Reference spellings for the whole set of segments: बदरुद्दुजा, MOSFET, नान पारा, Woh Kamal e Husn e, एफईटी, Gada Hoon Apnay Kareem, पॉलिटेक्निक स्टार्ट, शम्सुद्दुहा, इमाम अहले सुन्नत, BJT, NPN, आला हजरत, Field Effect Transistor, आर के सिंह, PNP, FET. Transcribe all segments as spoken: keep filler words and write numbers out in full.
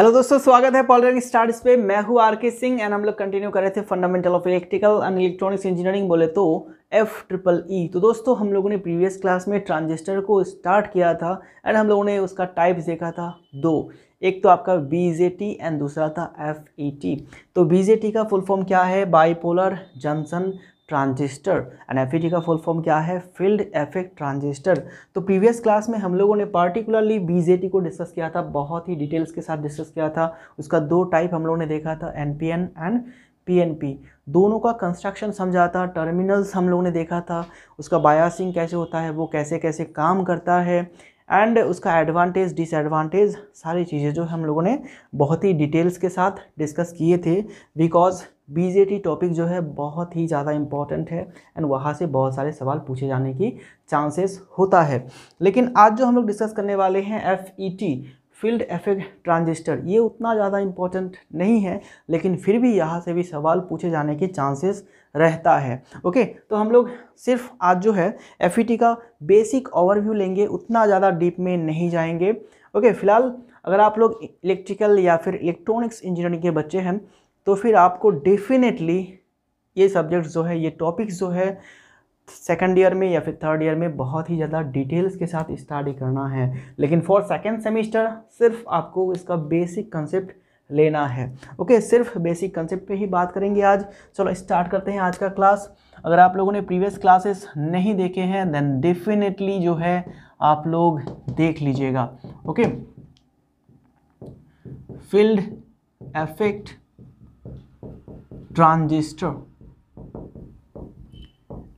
Hello दोस्तों, स्वागत है पॉलिटेक्निक स्टार्ट पे। मैं हूँ आर के सिंह एंड हम लोग कंटिन्यू कर रहे थे fundamental of electrical and electronics engineering, बोले तो एफ ट्रिपल ई। तो दोस्तों हम लोगों ने प्रीवियस क्लास में ट्रांजिस्टर को स्टार्ट किया था एंड हम लोगों ने उसका टाइप्स देखा था दो, एक तो आपका बी जे टी एंड दूसरा था एफ ई टी। तो बी जे टी का फुल फॉर्म क्या है? Bipolar junction transistor. And F E T का फुल फॉर्म क्या है? Field effect transistor. तो प्रीवियस क्लास में हम लोगों ने पार्टिकुलरली बीजेटी को डिस्कस किया था, बहुत ही डिटेल्स के साथ डिस्कस किया था। उसका दो टाइप हम लोगों ने देखा था, एनपीएन एंड पीएनपी। दोनों का कंस्ट्रक्शन समझा था, टर्मिनल्स हम लोगों ने देखा था, उसका बायासिंग कैसे होता है, वो कैसे कैसे काम करता है एंड उसका एडवांटेज डिसएडवांटेज, सारी चीज़ें जो हम लोगों ने बहुत ही डिटेल्स के साथ डिस्कस किए थे। बिकॉज बीजेटी टॉपिक जो है बहुत ही ज़्यादा इम्पॉर्टेंट है एंड वहाँ से बहुत सारे सवाल पूछे जाने की चांसेस होता है। लेकिन आज जो हम लोग डिस्कस करने वाले हैं एफईटी, फील्ड इफेक्ट ट्रांजिस्टर, ये उतना ज़्यादा इम्पॉर्टेंट नहीं है लेकिन फिर भी यहाँ से भी सवाल पूछे जाने के चांसेस रहता है। ओके, तो हम लोग सिर्फ आज जो है एफईटी का बेसिक ओवरव्यू लेंगे, उतना ज़्यादा डीप में नहीं जाएंगे। ओके, फिलहाल अगर आप लोग इलेक्ट्रिकल या फिर इलेक्ट्रॉनिक्स इंजीनियरिंग के बच्चे हैं तो फिर आपको डेफिनेटली ये सब्जेक्ट जो है, ये टॉपिक्स जो है सेकेंड ईयर में या फिर थर्ड ईयर में बहुत ही ज़्यादा डिटेल्स के साथ स्टडी करना है। लेकिन फॉर सेकेंड सेमेस्टर सिर्फ आपको इसका बेसिक कंसेप्ट लेना है। ओके, सिर्फ बेसिक कंसेप्ट पे ही बात करेंगे आज। चलो स्टार्ट करते हैं आज का क्लास। अगर आप लोगों ने प्रीवियस क्लासेस नहीं देखे हैं देन डेफिनेटली जो है आप लोग देख लीजिएगा। Okay, field effect transistor,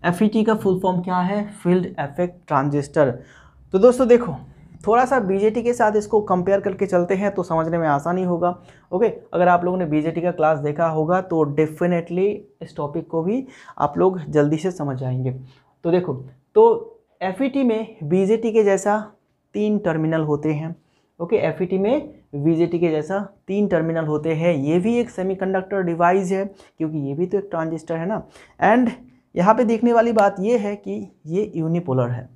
एफईटी का फुल फॉर्म क्या है? Field effect transistor. तो दोस्तों देखो, थोड़ा सा बीजेटी के साथ इसको कंपेयर करके चलते हैं तो समझने में आसानी होगा। ओके, अगर आप लोगों ने बीजेटी का क्लास देखा होगा तो डेफिनेटली इस टॉपिक को भी आप लोग जल्दी से समझ जाएंगे। तो देखो, तो एफईटी में बीजेटी के जैसा तीन टर्मिनल होते हैं। ओके, एफईटी में बीजेटी के जैसा तीन टर्मिनल होते हैं। ये भी एक सेमीकंडक्टर डिवाइस है क्योंकि ये भी तो एक ट्रांजिस्टर है ना। एंड यहाँ पे देखने वाली बात ये है कि ये यूनिपोलर है।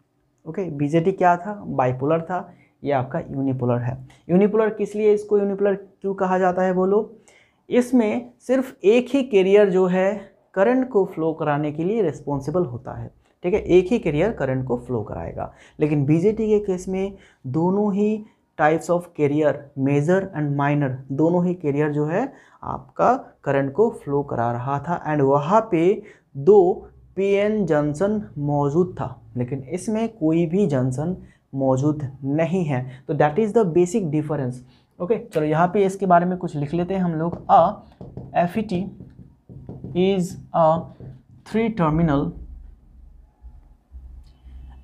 ओके, बीजेटी क्या था? बाइपोलर था, ये आपका यूनिपोलर है। यूनिपोलर किस लिए, इसको यूनिपोलर क्यों कहा जाता है बोलो? इसमें सिर्फ एक ही कैरियर जो है करंट को फ्लो कराने के लिए रिस्पॉन्सिबल होता है। ठीक है, एक ही कैरियर करंट को फ्लो कराएगा। लेकिन बीजेटी के केस में दोनों ही types of carrier, major and minor, दोनों ही कैरियर जो है आपका करंट को फ्लो करा रहा था एंड वहाँ पे दो पीएन जंक्शन मौजूद था लेकिन इसमें कोई भी जंक्शन मौजूद नहीं है। तो that is the basic difference. Okay, चलो यहाँ पे इसके बारे में कुछ लिख लेते हैं हम लोग। Uh एफईटी is a three terminal,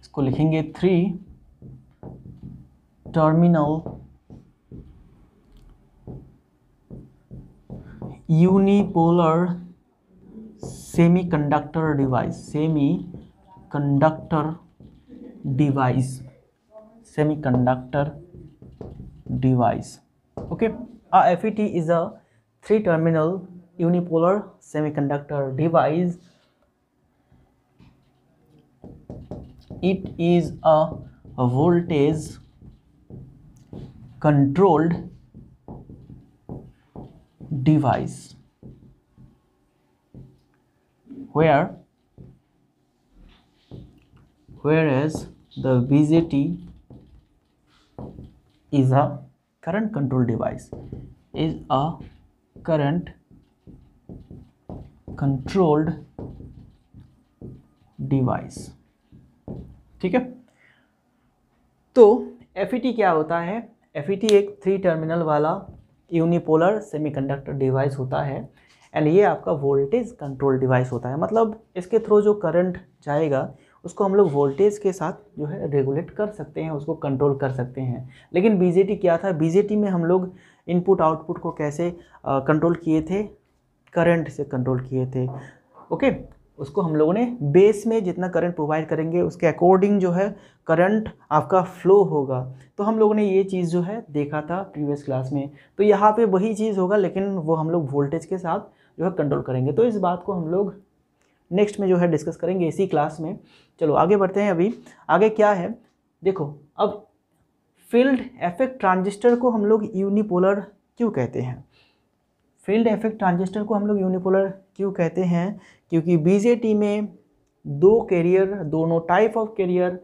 इसको लिखेंगे three terminal unipolar semiconductor device, semiconductor device, semiconductor device. Okay, uh एफईटी is a three terminal unipolar semiconductor device. It is a voltage controlled device where whereas the B J T is a current control device, is a current controlled device। ठीक है, तो F E T क्या होता है? F E T एक three terminal वाला unipolar semiconductor device होता है एंड ये आपका वोल्टेज कंट्रोल डिवाइस होता है। मतलब इसके थ्रू जो करंट जाएगा उसको हम लोग वोल्टेज के साथ जो है रेगुलेट कर सकते हैं, उसको कंट्रोल कर सकते हैं। लेकिन बीजेटी क्या था? बीजेटी में हम लोग इनपुट आउटपुट को कैसे कंट्रोल किए थे? करंट से कंट्रोल किए थे। ओके, उसको हम लोगों ने बेस में जितना करंट प्रोवाइड करेंगे उसके अकॉर्डिंग जो है करंट आपका फ्लो होगा। तो हम लोगों ने ये चीज़ जो है देखा था प्रीवियस क्लास में। तो यहाँ पे वही चीज़ होगा लेकिन वो हम लोग वोल्टेज के साथ जो है कंट्रोल करेंगे। तो इस बात को हम लोग नेक्स्ट में जो है डिस्कस करेंगे इसी क्लास में। चलो आगे बढ़ते हैं। अभी आगे क्या है देखो, अब फील्ड इफेक्ट ट्रांजिस्टर को हम लोग यूनिपोलर क्यों कहते हैं? फील्ड इफेक्ट ट्रांजिस्टर को हम लोग यूनिपोलर क्यों कहते हैं? क्योंकि बीजेटी में दो कैरियर, दोनों type of carrier,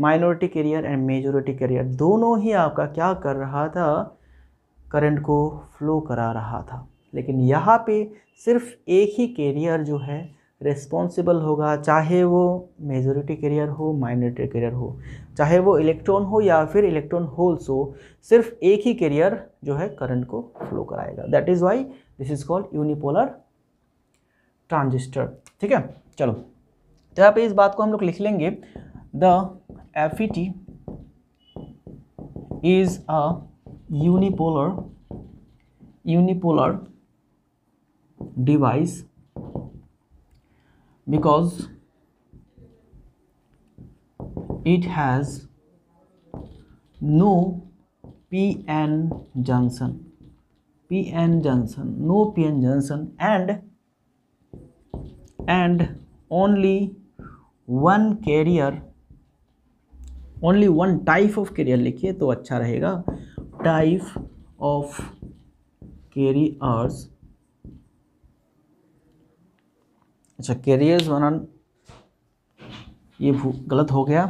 minority carrier and majority carrier, दोनों ही आपका क्या कर रहा था, करंट को फ्लो करा रहा था। लेकिन यहाँ पे सिर्फ एक ही कैरियर जो है रिस्पॉन्सिबल होगा, चाहे वो मेजॉरिटी कैरियर हो माइनॉरिटी कैरियर हो, चाहे वो इलेक्ट्रॉन हो या फिर इलेक्ट्रॉन होल्स हो, सिर्फ एक ही कैरियर जो है करंट को फ्लो कराएगा। That is why this is called unipolar transistor. ठीक है, चलो तो यहाँ पे इस बात को हम लोग लिख लेंगे, the F E T is a unipolar unipolar device because it has no P N junction, P N junction, no P N junction and and only one carrier, only one type of carrier लिखिए तो अच्छा रहेगा, type of carriers। अच्छा, carriers बनाना ये गलत हो गया,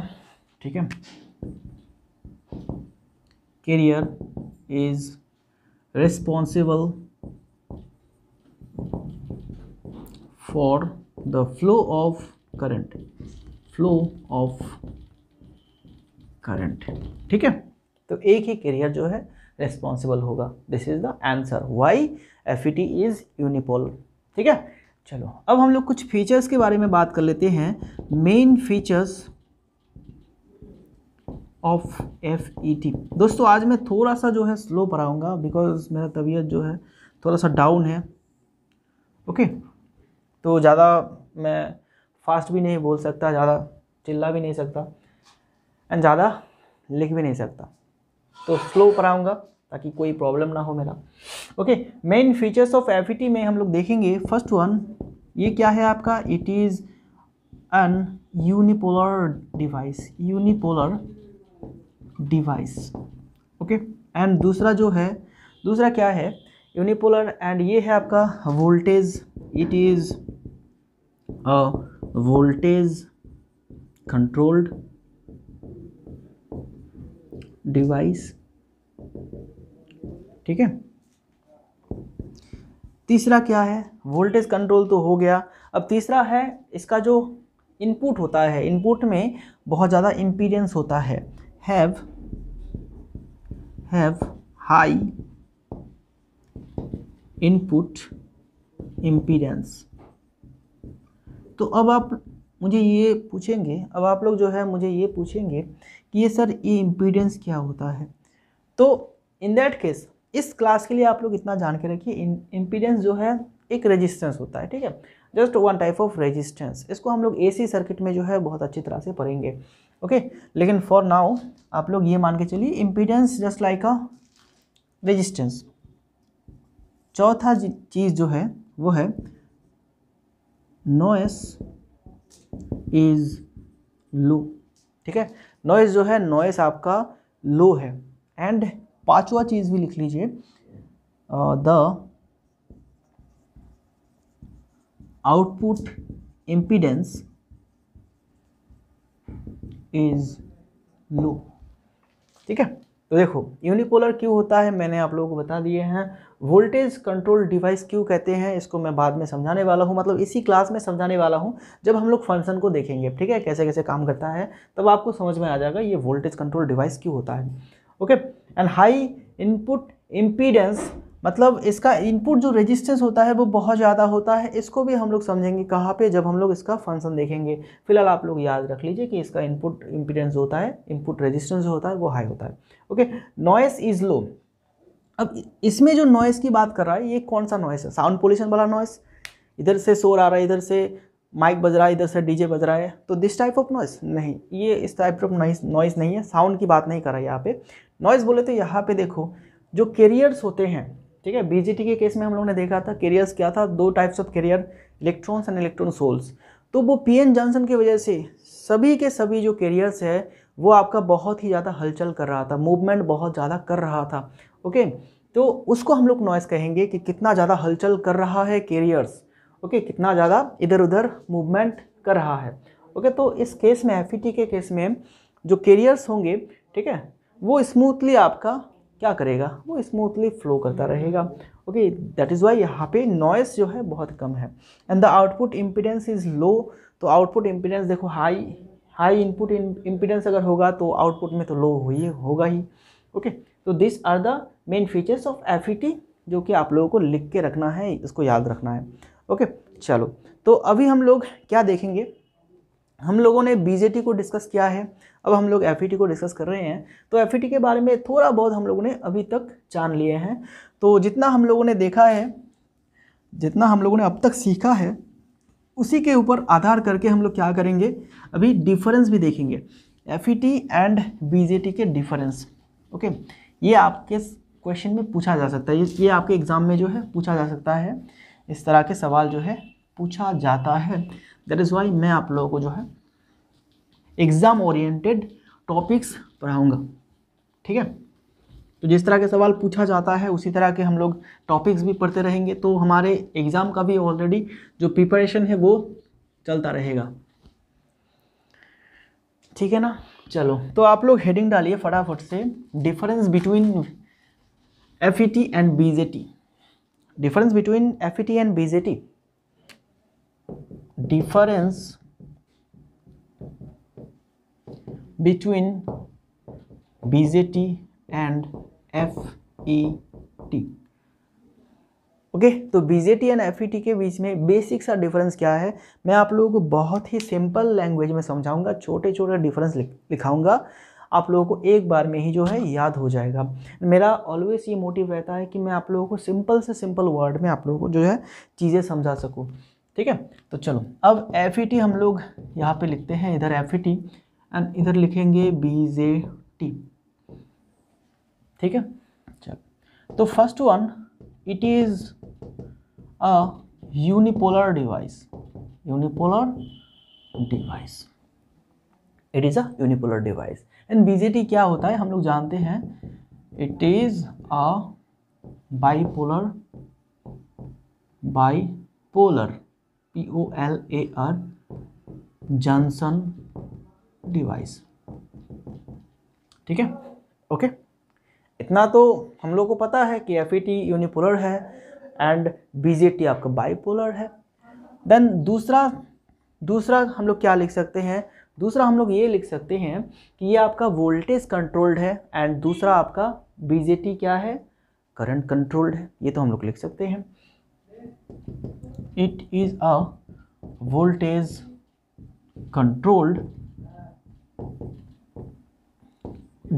ठीक है। Carrier is responsible for the flow of current, flow of current, ठीक है। तो एक ही कैरियर जो है रिस्पॉन्सिबल होगा। This is the answer why F E T is unipole. ठीक है, चलो अब हम लोग कुछ फीचर्स के बारे में बात कर लेते हैं। Main features of F E T. दोस्तों आज मैं थोड़ा सा जो है स्लो पढ़ाऊँगा बिकॉज मेरा तबीयत जो है थोड़ा सा डाउन है। ओके, तो ज़्यादा मैं फास्ट भी नहीं बोल सकता, ज़्यादा चिल्ला भी नहीं सकता एंड ज़्यादा लिख भी नहीं सकता, तो स्लो पढ़ाऊँगा ताकि कोई प्रॉब्लम ना हो मेरा। Okay, main features of F E T में हम लोग देखेंगे। फर्स्ट वन, ये क्या है आपका, it is an unipolar device, unipolar device. Okay, and दूसरा जो है, दूसरा क्या है, यूनिपोलर एंड ये है आपका voltage, it is a voltage controlled device, ठीक है। तीसरा क्या है, वोल्टेज कंट्रोल तो हो गया, अब तीसरा है इसका जो इनपुट होता है, इनपुट में बहुत ज़्यादा इम्पीडेंस होता है, have have high input impedance. तो अब आप मुझे ये पूछेंगे, अब आप लोग जो है मुझे ये पूछेंगे कि ये सर ये इम्पीडेंस क्या होता है। तो इन दैट केस इस क्लास के लिए आप लोग इतना जान के रखिए, इम्पीडेंस जो है एक रेजिस्टेंस होता है, ठीक है, just one type of resistance. इसको हम लोग एसी सर्किट में जो है बहुत अच्छी तरह से पढ़ेंगे। ओके, लेकिन फॉर नाउ आप लोग ये मान के चलिए impedance just like a resistance. चौथा चीज़ जो है वो है नॉइस इज लो, ठीक है, नॉइस जो है नॉइस आपका लो है। एंड पांचवा चीज़ भी लिख लीजिए, the output impedance is low, ठीक है। तो देखो यूनिपोलर क्यों होता है मैंने आप लोगों को बता दिए हैं, वोल्टेज कंट्रोल डिवाइस क्यों कहते हैं इसको मैं बाद में समझाने वाला हूँ, मतलब इसी क्लास में समझाने वाला हूँ जब हम लोग फंक्शन को देखेंगे, ठीक है, कैसे कैसे काम करता है, तब आपको समझ में आ जाएगा ये वोल्टेज कंट्रोल डिवाइस क्यों होता है। Okay, and high input impedance मतलब इसका इनपुट जो रेजिस्टेंस होता है वो बहुत ज़्यादा होता है, इसको भी हम लोग समझेंगे कहाँ पे, जब हम लोग इसका फंक्शन देखेंगे। फिलहाल आप लोग याद रख लीजिए कि इसका इनपुट इम्पीडेंस होता है, इनपुट रेजिस्टेंस होता है वो हाई होता है। Okay, noise is low. अब इसमें जो नॉइस की बात कर रहा है ये कौन सा नॉइस है, साउंड पोल्यूशन वाला नॉइस, इधर से शोर आ रहा है, इधर से माइक बज रहा है, इधर से डीजे बज रहा है, तो दिस टाइप ऑफ नॉइस नहीं, ये इस टाइप ऑफ नॉइस नॉइस नहीं है, साउंड की बात नहीं कर रहा है यहाँ पे। नॉइस बोले तो यहाँ पे देखो जो कैरियर्स होते हैं, ठीक है, बीजेटी के केस में हम लोग ने देखा था कैरियर्स क्या था, दो types of carrier, electrons and electron holes. तो वो पीएन जंक्शन की वजह से सभी के सभी जो कैरियर्स है वो आपका बहुत ही ज़्यादा हलचल कर रहा था, मूवमेंट बहुत ज़्यादा कर रहा था। ओके, तो उसको हम लोग नॉइज़ कहेंगे कि कितना ज़्यादा हलचल कर रहा है कैरियर्स, ओके, कितना ज़्यादा इधर उधर मूवमेंट कर रहा है, ओके। तो इस केस में एफ ई टी के केस में जो कैरियर्स होंगे, ठीक है, वो स्मूथली आपका क्या करेगा, वो स्मूथली फ्लो करता रहेगा, ओके। दैट इज़ वाई यहाँ पे नॉइस जो है बहुत कम है। And the output impedance is low, तो आउटपुट इम्पीडेंस देखो हाई हाई इनपुट इम्पीडेंस अगर होगा तो आउटपुट में तो लो हुई होगा ही, ओके। तो this are the main features of F E T जो कि आप लोगों को लिख के रखना है, इसको याद रखना है, ओके। चलो, तो अभी हम लोग क्या देखेंगे, हम लोगों ने बी जे टी को डिस्कस किया है, अब हम लोग एफ ई टी को डिस्कस कर रहे हैं। तो एफ ई टी के बारे में थोड़ा बहुत हम लोगों ने अभी तक जान लिए हैं। तो जितना हम लोगों ने देखा है, जितना हम लोगों ने अब तक सीखा है, उसी के ऊपर आधार करके हम लोग क्या करेंगे, अभी डिफरेंस भी देखेंगे, F E T and B J T के डिफरेंस, ओके। ये आपके क्वेश्चन में पूछा जा सकता है, ये आपके एग्ज़ाम में जो है पूछा जा सकता है, इस तरह के सवाल जो है पूछा जाता है। दैट इज़ वाई मैं आप लोगों को जो है एग्ज़ाम ओरिएंटेड टॉपिक्स पढ़ाऊँगा, ठीक है। तो जिस तरह के सवाल पूछा जाता है उसी तरह के हम लोग टॉपिक्स भी पढ़ते रहेंगे, तो हमारे एग्ज़ाम का भी ऑलरेडी जो प्रिपरेशन है वो चलता रहेगा, ठीक है ना। चलो, तो आप लोग हेडिंग डालिए फटाफट से, difference between F E T and B J T, difference between F E T and B J T, difference between B J T and F E T, okay. तो B J T and F E T के बीच में basic सा difference क्या है, मैं आप लोगों को बहुत ही सिंपल लैंग्वेज में समझाऊंगा, छोटे छोटे डिफरेंस लिखाऊंगा, आप लोगों को एक बार में ही जो है याद हो जाएगा। मेरा ऑलवेज ये मोटिव रहता है कि मैं आप लोगों को सिंपल से सिंपल वर्ड में आप लोगों को जो है चीज़ें समझा सकूँ, ठीक है। तो चलो, अब एफ ई टी हम लोग यहाँ पे लिखते हैं, इधर एफ ई टी एंड इधर लिखेंगे बी जे टी, ठीक है। चलो, तो first one, it is a unipolar device, unipolar device, it is a unipolar device. And B J T क्या होता है हम लोग जानते हैं, it is a bipolar, bipolar P O L A R junction device, ठीक है, ओके। इतना तो हम लोग को पता है कि एफ ई टी यूनिपोलर है एंड बी जे टी आपका बाईपोलर है। देन दूसरा दूसरा हम लोग क्या लिख सकते हैं, दूसरा हम लोग ये लिख सकते हैं कि ये आपका वोल्टेज कंट्रोल्ड है एंड दूसरा आपका बी जे टी क्या है, करंट कंट्रोल्ड है, ये तो हम लोग लिख सकते हैं। It is a voltage controlled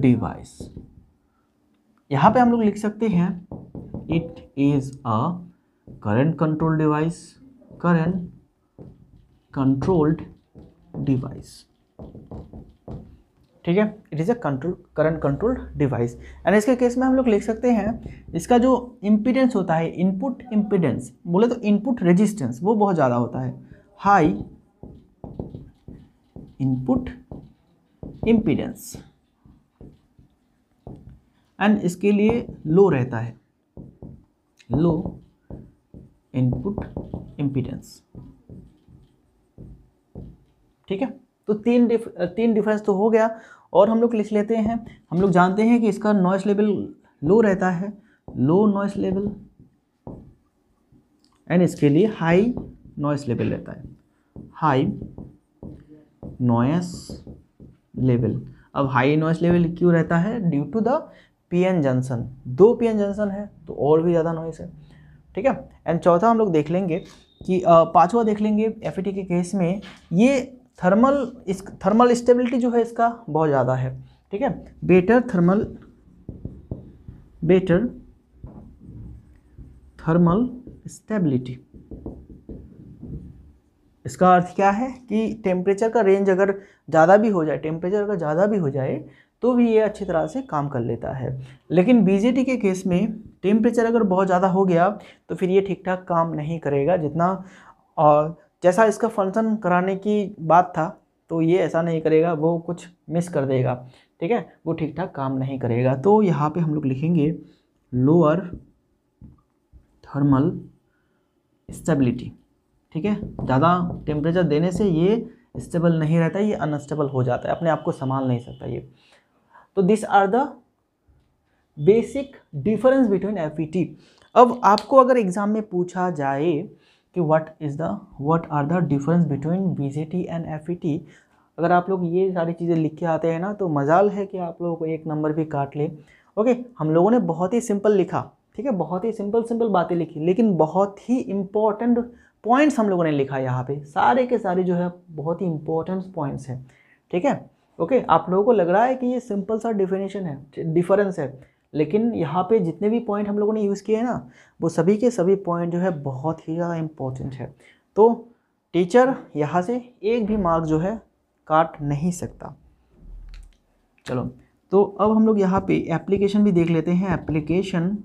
device, यहाँ पे हम लोग लिख सकते हैं it is a current controlled device, current controlled device, ठीक है, it is a control current controlled device। And इसके केस में हम लोग लिख सकते हैं, इसका जो इम्पीडेंस होता है, इनपुट इम्पीडेंस बोले तो इनपुट रेजिस्टेंस, वो बहुत ज़्यादा होता है, हाई इनपुट इम्पीडेंस, एंड इसके लिए लो रहता है, लो इनपुट इम्पीडेंस, ठीक है। तो तीन डिफ तीन डिफरेंस तो हो गया। और हम लोग लिख लेते हैं, हम लोग जानते हैं कि इसका नॉइस लेवल लो रहता है, लो नॉइस लेवल, एंड इसके लिए हाई नॉइस लेवल रहता है, हाई नॉइस लेवल। अब हाई नॉइस लेवल क्यों रहता है, due to the P N junction, दो पी एन जंक्शन है तो और भी ज़्यादा नॉइस है, ठीक है। एंड चौथा हम लोग देख लेंगे कि पाँचवा देख लेंगे, एफ ई टी के केस में ये थर्मल, इस थर्मल स्टेबिलिटी जो है इसका बहुत ज़्यादा है, ठीक है, better thermal, better thermal stability. इसका अर्थ क्या है कि टेम्परेचर का रेंज अगर ज़्यादा भी हो जाए, टेम्परेचर अगर ज़्यादा भी हो जाए तो भी ये अच्छी तरह से काम कर लेता है। लेकिन बी जे टी के केस में टेम्परेचर अगर बहुत ज़्यादा हो गया तो फिर ये ठीक ठाक काम नहीं करेगा, जितना और जैसा इसका फंक्शन कराने की बात था तो ये ऐसा नहीं करेगा, वो कुछ मिस कर देगा, ठीक है, वो ठीक ठाक काम नहीं करेगा। तो यहाँ पे हम लोग लिखेंगे लोअर थर्मल स्टेबिलिटी। ठीक है, ज़्यादा टेम्परेचर देने से ये स्टेबल नहीं रहता है, ये अनस्टेबल हो जाता है, अपने आप को संभाल नहीं सकता ये। तो this are the basic difference between F E T. अब आपको अगर एग्जाम में पूछा जाए कि what is the what are the difference between B J T and F E T, अगर आप लोग ये सारी चीज़ें लिख के आते हैं ना तो मजाल है कि आप लोगों को एक नंबर भी काट ले। ओके, हम लोगों ने बहुत ही सिंपल लिखा, ठीक है, बहुत ही सिंपल सिंपल बातें लिखी, लेकिन बहुत ही इम्पॉर्टेंट पॉइंट्स हम लोगों ने लिखा यहाँ पे, सारे के सारे जो है बहुत ही इम्पोर्टेंट पॉइंट्स हैं। ठीक है, ओके, आप लोगों को लग रहा है कि ये सिंपल सा डिफिनेशन है, डिफरेंस है, लेकिन यहाँ पे जितने भी पॉइंट हम लोगों ने यूज़ किए हैं ना, वो सभी के सभी पॉइंट जो है बहुत ही ज़्यादा इम्पोर्टेंट है। तो टीचर यहाँ से एक भी मार्क जो है काट नहीं सकता। चलो, तो अब हम लोग यहाँ पे एप्लीकेशन भी देख लेते हैं, application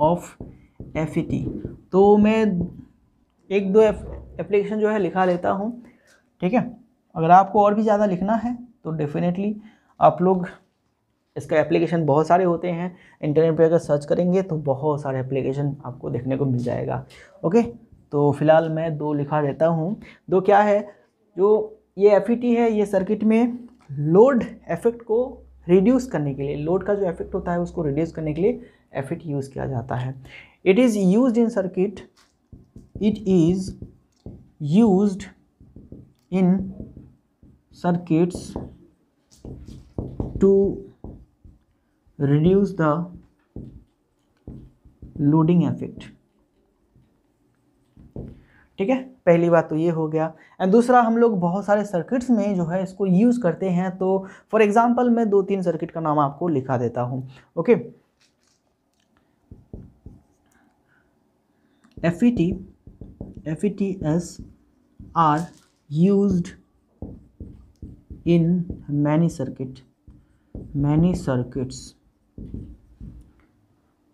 of F E T. तो मैं एक दो एप्लीकेशन जो है लिखा लेता हूँ, ठीक है, अगर आपको और भी ज़्यादा लिखना है तो डेफिनेटली आप लोग इसका एप्लीकेशन बहुत सारे होते हैं, इंटरनेट पर अगर सर्च करेंगे तो बहुत सारे एप्लीकेशन आपको देखने को मिल जाएगा। ओके, तो फिलहाल मैं दो लिखा लेता हूँ। दो क्या है, जो ये एफ ई टी है, ये सर्किट में लोड इफेक्ट को रिड्यूस करने के लिए, लोड का जो इफेक्ट होता है उसको रिड्यूस करने के लिए एफ ई टी यूज़ किया जाता है। It is used in circuit it is used in circuits to reduce the loading effect। ठीक है, पहली बात तो ये हो गया। एंड दूसरा, हम लोग बहुत सारे सर्किट्स में जो है इसको यूज़ करते हैं, तो फॉर एग्जांपल मैं दो तीन सर्किट का नाम आपको लिखा देता हूँ। Okay, F E T F E T S are used in many circuit many circuits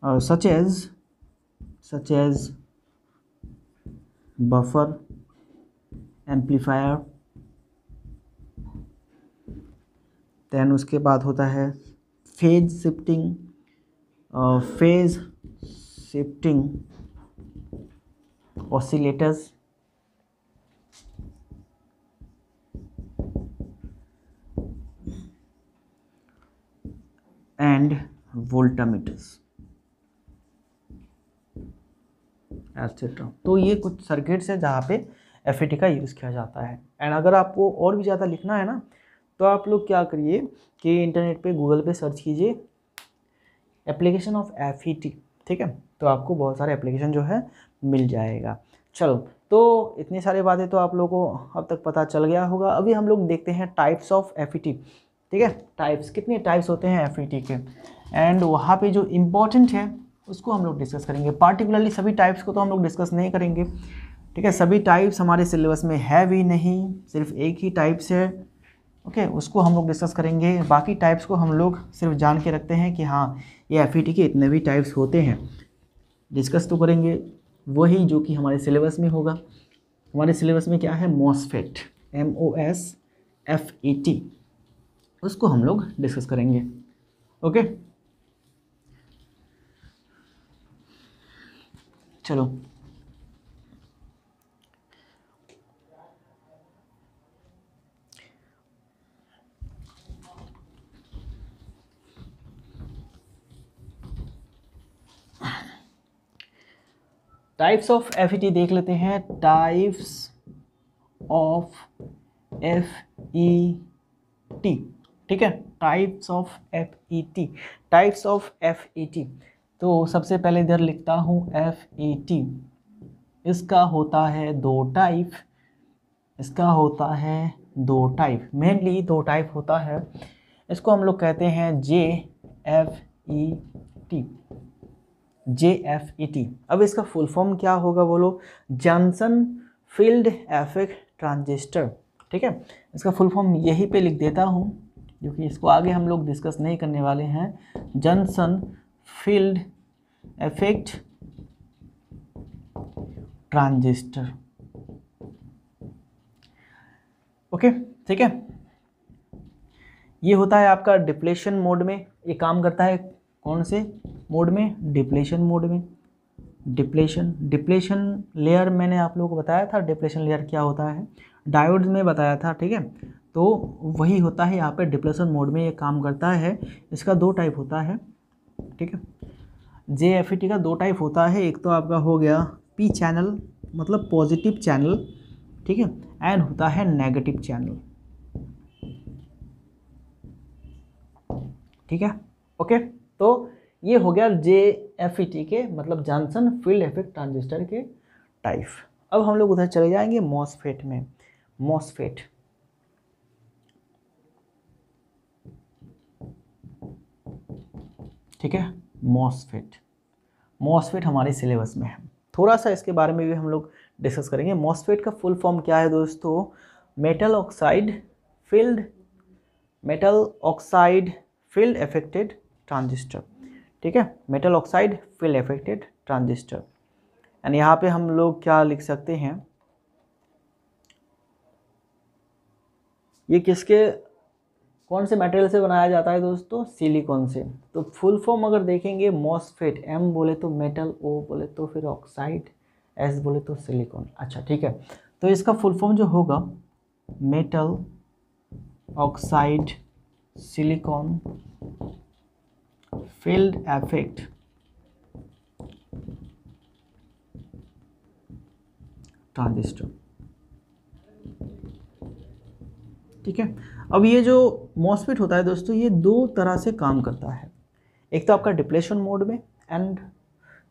Uh, such as such as buffer, amplifier, then उसके बाद होता है phase shifting phase shifting oscillators, and वोल्टामीटर्स etcetera. तो ये कुछ सर्किट्स है जहाँ पे एफ ई टी का यूज़ किया जाता है। एंड अगर आपको और भी ज़्यादा लिखना है ना तो आप लोग क्या करिए कि इंटरनेट पे गूगल पे सर्च कीजिए application of F E T, ठीक है, तो आपको बहुत सारे एप्लीकेशन जो है मिल जाएगा। चलो, तो इतनी सारी बातें तो आप लोगों को अब तक पता चल गया होगा। अभी हम लोग देखते हैं types of F E T, ठीक है, टाइप्स, कितने टाइप्स होते हैं एफ ई टी के, एंड वहाँ पे जो इम्पोर्टेंट है उसको हम लोग डिस्कस करेंगे। पार्टिकुलरली सभी टाइप्स को तो हम लोग डिस्कस नहीं करेंगे, ठीक है, सभी टाइप्स हमारे सिलेबस में है भी नहीं, सिर्फ एक ही टाइप्स है। ओके, उसको हम लोग डिस्कस करेंगे, बाकी टाइप्स को हम लोग सिर्फ जान के रखते हैं कि हाँ ये एफ ई टी के इतने भी टाइप्स होते हैं। डिस्कस तो करेंगे वही जो कि हमारे सिलेबस में होगा। हमारे सिलेबस में क्या है, MOSFET, M O S F E T, उसको हम लोग डिस्कस करेंगे। ओके, चलो, types of F E T देख लेते हैं। Types of F E T, ठीक है, types of F E T types of F E T. तो सबसे पहले इधर लिखता हूँ एफ ई टी, इसका होता है दो टाइप इसका होता है दो टाइप मेनली दो टाइप होता है। इसको हम लोग कहते हैं J F E T, J F E T. अब इसका फुल फॉर्म क्या होगा बोलो, जॉनसन फील्ड इफेक्ट ट्रांजिस्टर, ठीक है, इसका फुल फॉर्म यहीं पे लिख देता हूँ, जो कि इसको आगे हम लोग डिस्कस नहीं करने वाले हैं। Johnson field effect transistor, okay, ठीक है, ये होता है आपका डिप्लेशन मोड में, ये काम करता है कौन से मोड में, डिप्लेशन मोड में। डिप्लेशन डिप्लेशन लेयर मैंने आप लोगों को बताया था, डिप्लेशन लेयर क्या होता है डायोड में बताया था, ठीक है। तो वही होता है यहाँ पे, डिप्लेशन मोड में ये काम करता है। इसका दो टाइप होता है, ठीक है, जे एफ ई टी का दो टाइप होता है। एक तो आपका हो गया पी चैनल मतलब पॉजिटिव चैनल, ठीक है, एंड होता है नेगेटिव चैनल, ठीक है, ओके। तो ये हो गया जे एफ ई टी के मतलब जॉनसन फील्ड इफेक्ट ट्रांजिस्टर के टाइप। अब हम लोग उधर चले जाएंगे मॉसफेट में। मॉसफेट ठीक है, मॉसफेट मॉसफेट हमारे सिलेबस में है, थोड़ा सा इसके बारे में भी हम लोग डिस्कस करेंगे। मॉसफेट का फुल फॉर्म क्या है दोस्तों? Metal oxide field metal oxide field effected transistor, ठीक है, metal oxide field effected transistor. And यहाँ पे हम लोग क्या लिख सकते हैं, ये किसके कौन से मटेरियल से बनाया जाता है दोस्तों? सिलिकॉन से। तो फुल फॉर्म अगर देखेंगे मॉसफेट, एम बोले तो मेटल, ओ बोले तो फिर ऑक्साइड, एस बोले तो सिलिकॉन, अच्छा ठीक है। तो इसका फुल फॉर्म जो होगा metal oxide silicon field effect transistor, ठीक है। अब ये जो मॉसफेट होता है दोस्तों, ये दो तरह से काम करता है। एक तो आपका डिप्लेशन मोड में एंड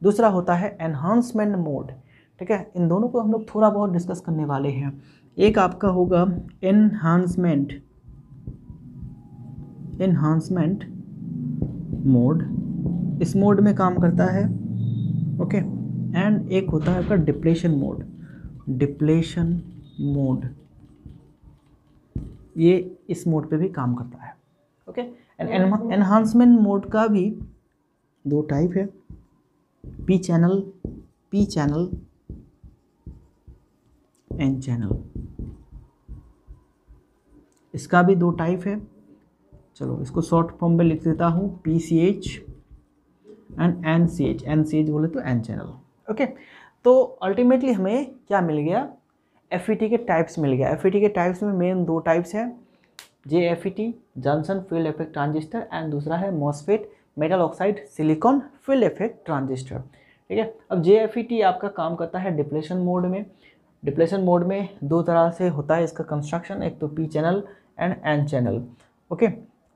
दूसरा होता है एनहांसमेंट मोड, ठीक है। इन दोनों को हम लोग थोड़ा बहुत डिस्कस करने वाले हैं। एक आपका होगा एनहांसमेंट एनहांसमेंट मोड, इस मोड में काम करता है, ओके। एंड एक होता है आपका डिप्लेशन मोड। डिप्लेशन मोड ये इस मोड पे भी काम करता है, ओके। एंड एनहांसमेंट मोड का भी दो टाइप है, P channel P channel N channel, इसका भी दो टाइप है। चलो इसको शॉर्ट फॉर्म में लिख देता हूँ, P C H and N C H N C H बोले तो एन चैनल, ओके। तो अल्टीमेटली हमें क्या मिल गया? एफ ई टी के टाइप्स मिल गया। एफ ई टी के टाइप्स में मेन दो टाइप्स हैं, J F E T Johnson field effect transistor, and दूसरा है MOSFET metal oxide silicon field effect transistor, ठीक है। अब जे एफ ई टी आपका काम करता है डिप्लेशन मोड में। डिप्लेशन मोड में दो तरह से होता है इसका कंस्ट्रक्शन, एक तो P channel and N channel, okay.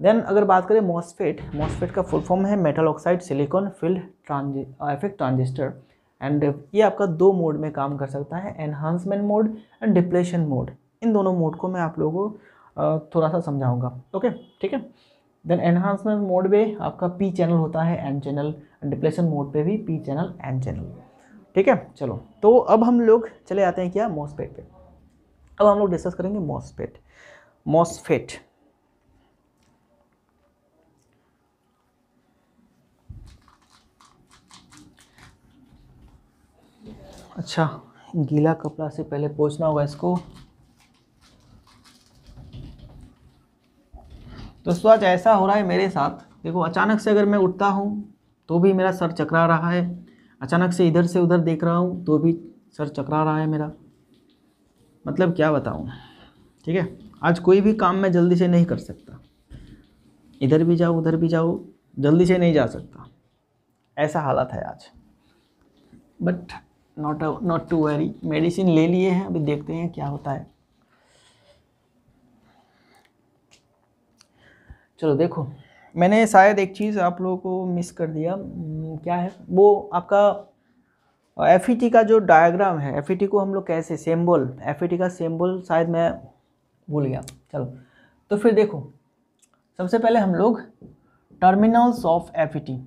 Then अगर बात करें मॉसफेट, मॉसफेट का फुल फॉर्म है metal oxide silicon field effect transistor, and ये आपका दो मोड में काम कर सकता है, enhancement mode and depletion mode. इन दोनों मोड को मैं आप लोगों को थोड़ा सा समझाऊंगा, ओके, ठीक है। देन एनहांसमेंट मोड में आपका पी चैनल होता है N channel, and depletion mode पे भी पी चैनल एन चैनल, ठीक है। चलो तो अब हम लोग चले आते हैं क्या मॉसफेट पे। अब हम लोग डिस्कस करेंगे मॉसफेट। मॉसफेट अच्छा, गीला कपड़ा से पहले पोंछना होगा इसको। दोस्तों आज ऐसा हो रहा है मेरे साथ, देखो अचानक से अगर मैं उठता हूँ तो भी मेरा सर चकरा रहा है, अचानक से इधर से उधर देख रहा हूँ तो भी सर चकरा रहा है मेरा, मतलब क्या बताऊँ, ठीक है। आज कोई भी काम मैं जल्दी से नहीं कर सकता, इधर भी जाओ उधर भी जाओ जल्दी से नहीं जा सकता, ऐसा हालत है आज। But not not to worry, medicine ले लिए हैं, अभी देखते हैं क्या होता है। चलो देखो, मैंने शायद एक चीज़ आप लोगों को मिस कर दिया, क्या है वो आपका एफ ई टी का जो डायग्राम है, एफ ई टी को हम लोग कैसे सिंबल, एफ ई टी का सिंबल शायद मैं भूल गया। चलो तो फिर देखो, सबसे पहले हम लोग terminals of F E T,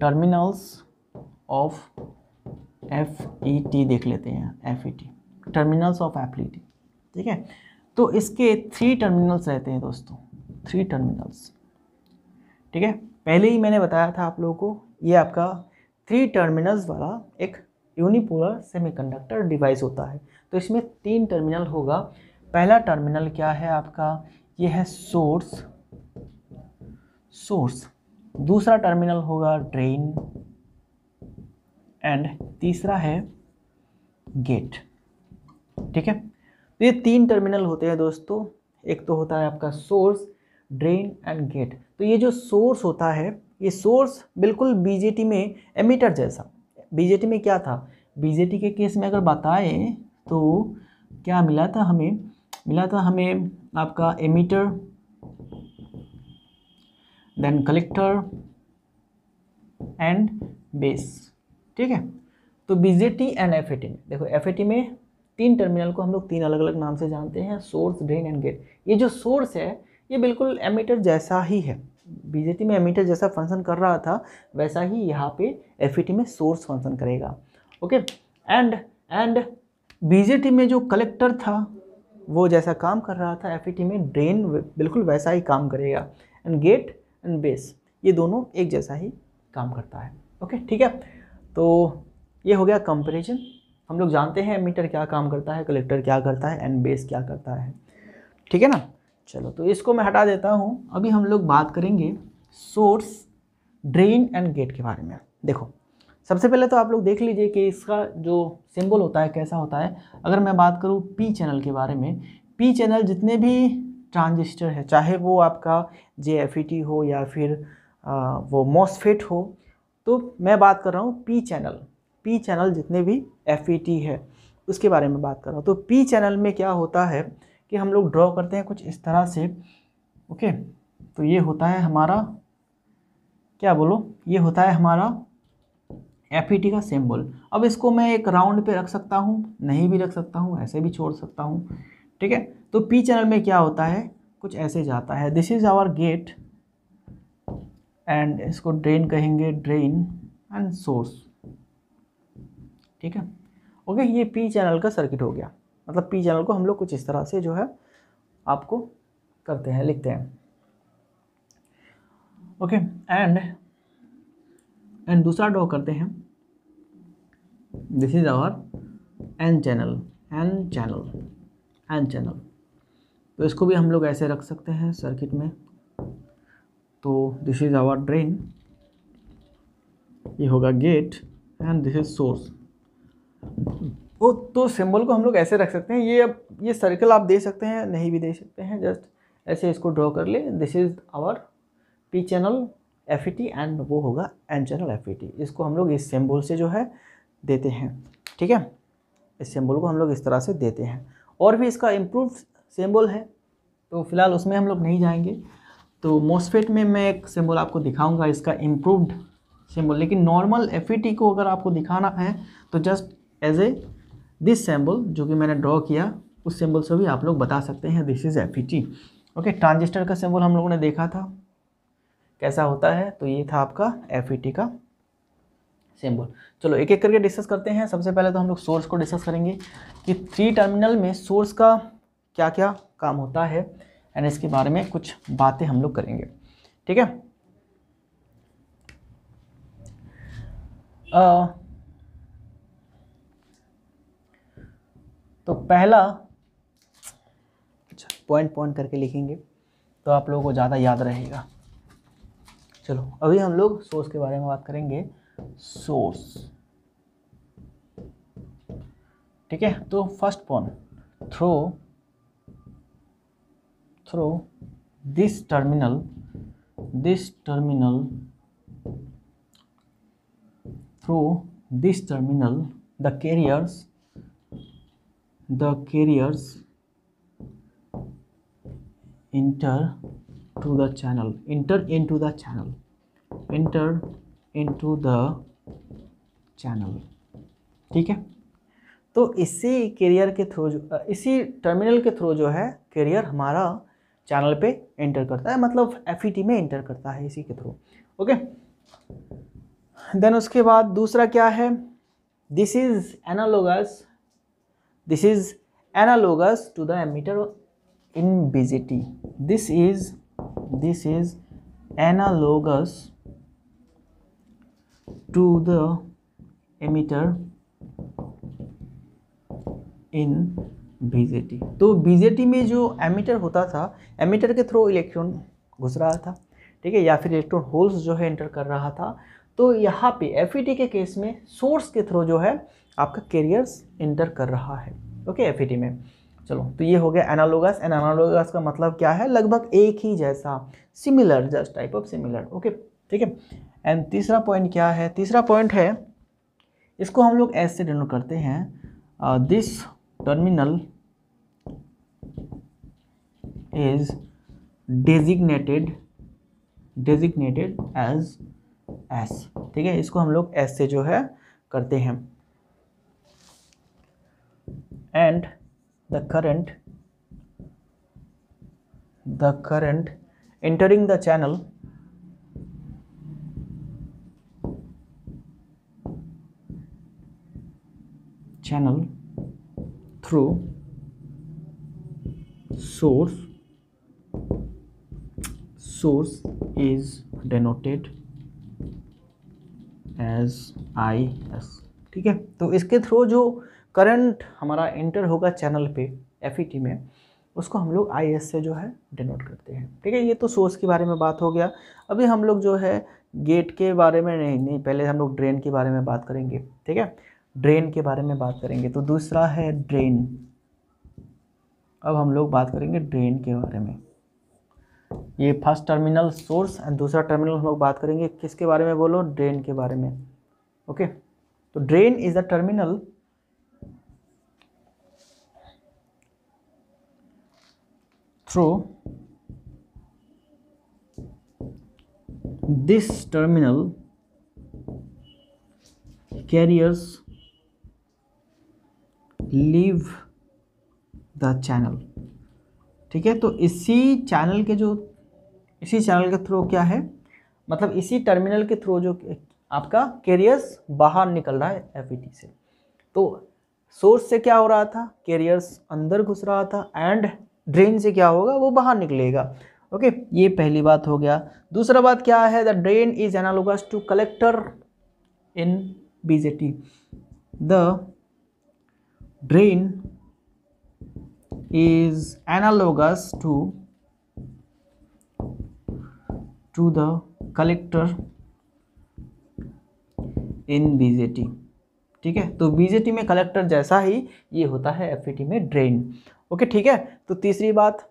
terminals of F E T देख लेते हैं, F E T terminals of F E T, ठीक है। तो इसके थ्री टर्मिनल्स रहते हैं दोस्तों, थ्री टर्मिनल्स, ठीक है। पहले ही मैंने बताया था आप लोगों को, ये आपका थ्री टर्मिनल्स वाला एक यूनिपोलर सेमीकंडक्टर डिवाइस होता है। तो इसमें तीन टर्मिनल होगा। पहला टर्मिनल क्या है आपका, ये है सोर्स, सोर्स, दूसरा टर्मिनल होगा ड्रेन एंड तीसरा है गेट। ठीक है, तो ये तीन टर्मिनल होते हैं दोस्तों। एक तो होता है आपका सोर्स, ड्रेन एंड गेट। तो ये जो सोर्स होता है, ये सोर्स बिल्कुल बीजेटी में एमिटर जैसा, बीजेटी में क्या था, बीजेटी के केस में अगर बताएं तो क्या मिला था हमें, मिला था हमें आपका emitter, then collector and base. ठीक है, तो बीजेटी एंड एफईटी में देखो, एफईटी में तीन टर्मिनल को हम लोग तीन अलग अलग नाम से जानते हैं, सोर्स, ड्रेन एंड गेट। ये जो सोर्स है ये बिल्कुल एमिटर जैसा ही है, बीजेटी में एमिटर जैसा फंक्शन कर रहा था वैसा ही यहाँ पे एफईटी में सोर्स फंक्शन करेगा। ओके, एंड एंड बीजेटी में जो कलेक्टर था वो जैसा काम कर रहा था, एफईटी में ड्रेन बिल्कुल वैसा ही काम करेगा, एंड गेट एंड बेस ये दोनों एक जैसा ही काम करता है। ओके, ठीक है, तो ये हो गया कंपैरिजन। हम लोग जानते हैं एमीटर क्या काम करता है, कलेक्टर क्या करता है, एंड बेस क्या करता है। ठीक है ना, चलो तो इसको मैं हटा देता हूँ। अभी हम लोग बात करेंगे सोर्स, ड्रेन एंड गेट के बारे में। देखो, सबसे पहले तो आप लोग देख लीजिए कि इसका जो सिंबल होता है कैसा होता है। अगर मैं बात करूँ पी चैनल के बारे में, पी चैनल जितने भी ट्रांजिस्टर है, चाहे वो आपका जे एफ ई टी हो या फिर आ, वो मॉसफेट हो, तो मैं बात कर रहा हूँ पी चैनल, पी चैनल जितने भी एफ ई टी है उसके बारे में बात कर रहा हूँ। तो पी चैनल में क्या होता है कि हम लोग ड्रॉ करते हैं कुछ इस तरह से। ओके, तो ये होता है हमारा, क्या बोलो, ये होता है हमारा एफ ई टी का सिंबल। अब इसको मैं एक राउंड पे रख सकता हूँ, नहीं भी रख सकता हूँ, ऐसे भी छोड़ सकता हूँ। ठीक है, तो पी चैनल में क्या होता है, कुछ ऐसे जाता है, this is our gate, and इसको ड्रेन कहेंगे, ड्रेन एंड सोर्स। ठीक है, ओके, ये पी चैनल का सर्किट हो गया। मतलब पी चैनल को हम लोग कुछ इस तरह से जो है आपको करते हैं, लिखते हैं। ओके, एंड एंड दूसरा ड्रॉ करते हैं, this is our N channel, N channel, N channel. तो इसको भी हम लोग ऐसे रख सकते हैं सर्किट में। तो दिस इज आवर ड्रेन, ये होगा gate, and this is source. तो तो सिंबल को हम लोग ऐसे रख सकते हैं। ये ये सर्कल आप दे सकते हैं, नहीं भी दे सकते हैं, जस्ट ऐसे इसको ड्रॉ कर ले। This is our P channel F E T, and वो होगा N channel F E T. इसको हम लोग इस सिंबल से जो है देते हैं। ठीक है, इस सिंबल को हम लोग इस तरह से देते हैं। और भी इसका इम्प्रूव सिंबल है, तो फिलहाल उसमें हम लोग नहीं जाएंगे। तो मॉसफेट में मैं एक सिंबल आपको दिखाऊंगा, इसका इम्प्रूव्ड सिंबल। लेकिन नॉर्मल एफईटी को अगर आपको दिखाना है तो just as a this symbol जो कि मैंने ड्रॉ किया, उस सिंबल से भी आप लोग बता सकते हैं this is एफईटी। Okay, transistor का सिंबल हम लोगों ने देखा था कैसा होता है, तो ये था आपका एफईटी का सिंबल। चलो एक एक करके डिस्कस करते हैं। सबसे पहले तो हम लोग सोर्स को डिस्कस करेंगे कि थ्री टर्मिनल में सोर्स का क्या क्या काम होता है, एंड इसके बारे में कुछ बातें हम लोग करेंगे। ठीक है, आ, तो पहला, अच्छा पॉइंट पॉइंट करके लिखेंगे तो आप लोगों को ज़्यादा याद रहेगा। चलो अभी हम लोग सोर्स के बारे में बात करेंगे। सोर्स, ठीक है, तो first point, through through this terminal, this terminal through this terminal the carriers, the carriers enter to the channel, enter into the channel, enter into the channel. ठीक है, तो इसी कैरियर के थ्रू, इसी टर्मिनल के थ्रू जो है career हमारा चैनल पे एंटर करता है, मतलब एफईटी में एंटर करता है इसी के थ्रू। ओके, देन उसके बाद दूसरा क्या है, this is analogous, this is analogous to the emitter in BJT, this is this is analogous to the emitter in B J T। तो B J T में जो एमिटर होता था, एमिटर के थ्रू इलेक्ट्रॉन घुस रहा था, ठीक है, या फिर इलेक्ट्रॉन होल्स जो है एंटर कर रहा था। तो यहाँ पे एफ ई टी के केस में सोर्स के थ्रू जो है आपका कैरियर्स एंटर कर रहा है। ओके, एफ ई टी में चलो, तो ये हो गया एनालोगस। एंड एनालोगस का मतलब क्या है, लगभग एक ही जैसा, similar, just type of similar. Okay ठीक है। एंड तीसरा पॉइंट क्या है, तीसरा पॉइंट है, इसको हम लोग एस से डिनोट करते हैं, this terminal is designated designated as S. ठीक है, इसको हम लोग एस से जो है करते हैं। And the current the current entering the channel channel through source source is denoted as I S. ठीक है, तो इसके थ्रू जो करंट हमारा एंटर होगा चैनल पे एफ ई टी में, उसको हम लोग आई एस से जो है डिनोट करते हैं। ठीक है, ये तो सोर्स के बारे में बात हो गया। अभी हम लोग जो है गेट के बारे में नहीं नहीं पहले हम लोग ड्रेन के बारे में बात करेंगे। ठीक है, ड्रेन के बारे में बात करेंगे। तो दूसरा है ड्रेन, अब हम लोग बात करेंगे ड्रेन के बारे में। ये फर्स्ट टर्मिनल सोर्स एंड दूसरा टर्मिनल हम लोग बात करेंगे किसके बारे में, बोलो, ड्रेन के बारे में। ओके, तो drain is the terminal through this terminal carriers leave the channel। ठीक है, तो इसी चैनल के जो इसी चैनल के थ्रू क्या है, मतलब इसी टर्मिनल के थ्रू जो आपका कैरियर्स बाहर निकल रहा है एफ ई टी से। तो सोर्स से क्या हो रहा था, कैरियर्स अंदर घुस रहा था, एंड ड्रेन से क्या होगा, वो बाहर निकलेगा। ओके, ये पहली बात हो गया। दूसरा बात क्या है, the drain is analogous to collector in B J T. The drain is analogous to to the collector in B J T. ठीक है, तो बी जे टी में कलेक्टर जैसा ही ये होता है एफ ई टी में ड्रेन। ओके ठीक है, तो तीसरी बात,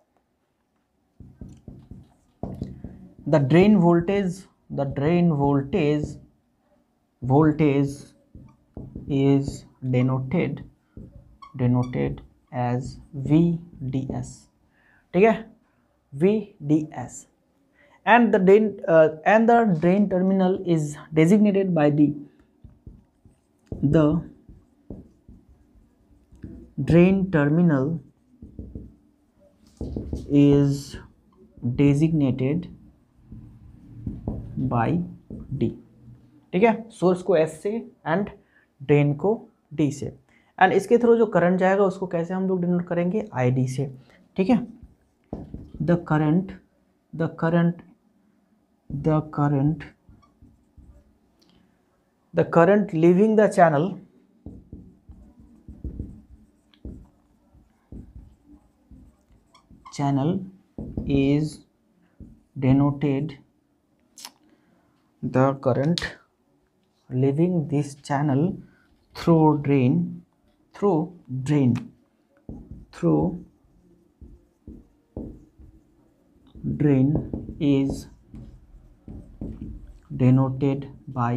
the drain voltage the drain voltage voltage is denoted denoted as V D S. ठीक है, V D S. And the drain and the drain terminal is designated by D the drain terminal is designated by D। ठीक है, source को S से and drain को D से, and इसके through जो करंट जाएगा उसको कैसे हम लोग डिनोट करेंगे, आई डी से। ठीक है, the current the current the current the current leaving the channel channel is denoted the current leaving this channel through drain through drain through drain is denoted by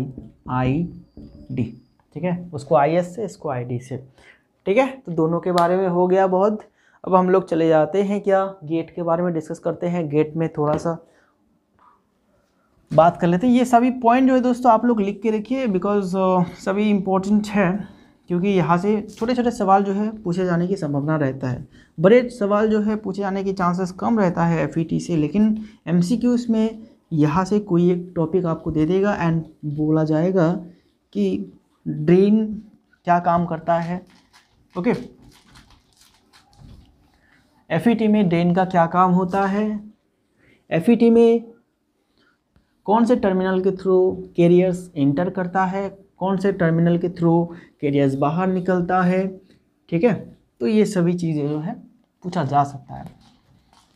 I D. ठीक है, उसको I S से, इसको I D से। ठीक है, तो दोनों के बारे में हो गया बहुत। अब हम लोग चले जाते हैं, क्या, गेट के बारे में डिस्कस करते हैं। गेट में थोड़ा सा बात कर लेते हैं। ये सभी पॉइंट जो है दोस्तों आप लोग लिख के रखिए, बिकॉज सभी इम्पोर्टेंट है, क्योंकि यहाँ से छोटे छोटे सवाल जो है पूछे जाने की संभावना रहता है। बड़े सवाल जो है पूछे जाने की चांसेस कम रहता है एफ ई टी से, लेकिन एम सी क्यूज़ में यहाँ से कोई एक टॉपिक आपको दे देगा एंड बोला जाएगा कि ड्रेन क्या काम करता है। ओके, एफ ई टी में ड्रेन का क्या काम होता है, एफ ई टी में कौन से टर्मिनल के थ्रू कैरियर्स एंटर करता है, कौन से टर्मिनल के थ्रू कैरियर्स बाहर निकलता है। ठीक है, तो ये सभी चीज़ें जो है पूछा जा सकता है।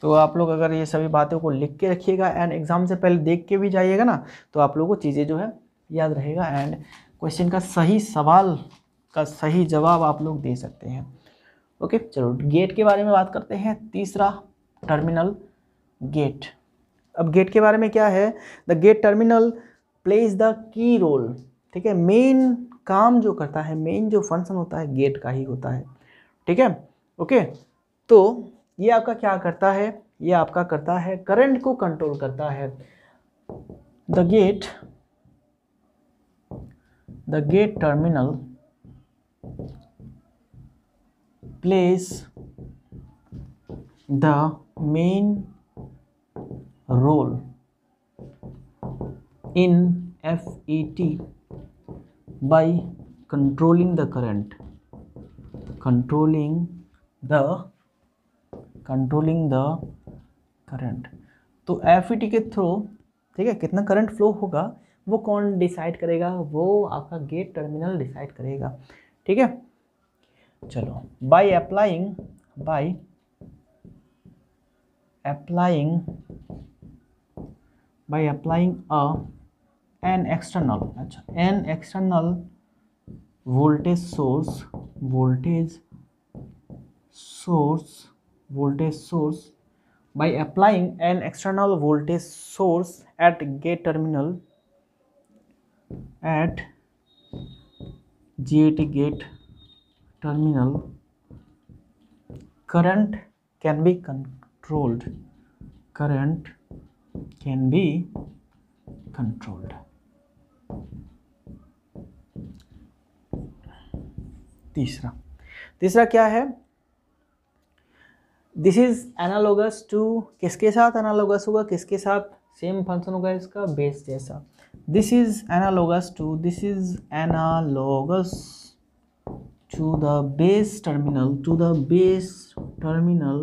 तो आप लोग अगर ये सभी बातों को लिख के रखिएगा एंड एग्ज़ाम से पहले देख के भी जाइएगा ना, तो आप लोगों को चीज़ें जो है याद रहेगा एंड क्वेश्चन का सही सवाल का सही जवाब आप लोग दे सकते हैं। ओके, चलो गेट के बारे में बात करते हैं। तीसरा टर्मिनल गेट। अब गेट के बारे में क्या है, the gate terminal plays the key role. ठीक है, मेन काम जो करता है, मेन जो फंक्शन होता है गेट का ही होता है। ठीक है, ओके। तो ये आपका क्या करता है, ये आपका करता है करंट को कंट्रोल करता है। The gate the gate terminal plays the main role in F E T by controlling the current, controlling the controlling the current. तो एफ ई टी के थ्रू, ठीक है, कितना करंट फ्लो होगा वो कौन डिसाइड करेगा, वो आपका गेट टर्मिनल डिसाइड करेगा। ठीक है, चलो by applying by applying by applying a an external अच्छा an external voltage source voltage source voltage source by applying an external voltage source at gate terminal at G A T gate terminal current can be controlled current can be controlled। तीसरा तीसरा क्या है, this is analogous to, किसके साथ analogous होगा, किसके साथ same function होगा इसका, बेस जैसा। This is analogous to this is analogous to the base terminal to the base terminal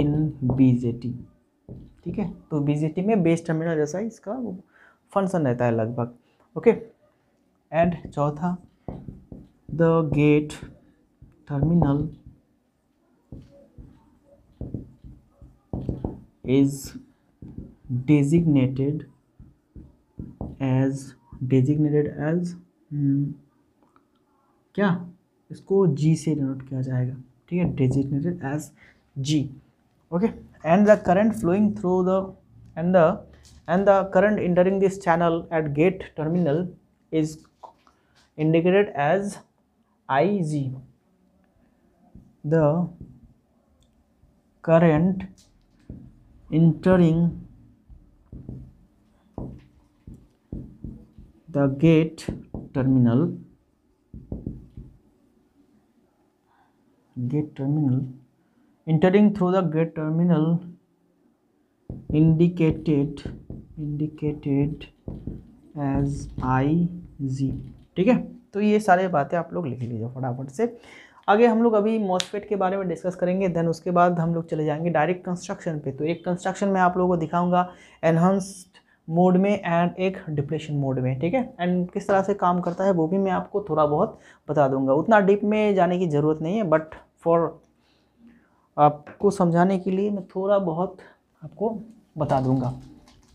in B J T. ठीक है, तो बी जे टी में बेस टर्मिनल जैसा इसका फंक्शन रहता है लगभग। ओके, एंड चौथा the gate terminal is designated as designated as hmm, क्या इसको G से डिनोट किया जाएगा। ठीक है, designated as G। okay, and the current flowing through the and the and the current entering this channel at gate terminal is indicated as I G। the current entering the gate terminal gate terminal entering through the gate terminal indicated indicated as I G। ठीक है, तो ये सारे बातें आप लोग लिख लीजिए फटाफट से। आगे हम लोग अभी मॉस्फेट के बारे में डिस्कस करेंगे, देन उसके बाद हम लोग चले जाएंगे डायरेक्ट कंस्ट्रक्शन पे। तो एक कंस्ट्रक्शन में आप लोगों को दिखाऊंगा एनहांस्ड मोड में एंड एक डिप्लेशन मोड में। ठीक है, एंड किस तरह से काम करता है वो भी मैं आपको थोड़ा बहुत बता दूंगा। उतना डीप में जाने की ज़रूरत नहीं है, बट फॉर आपको समझाने के लिए मैं थोड़ा बहुत आपको बता दूँगा।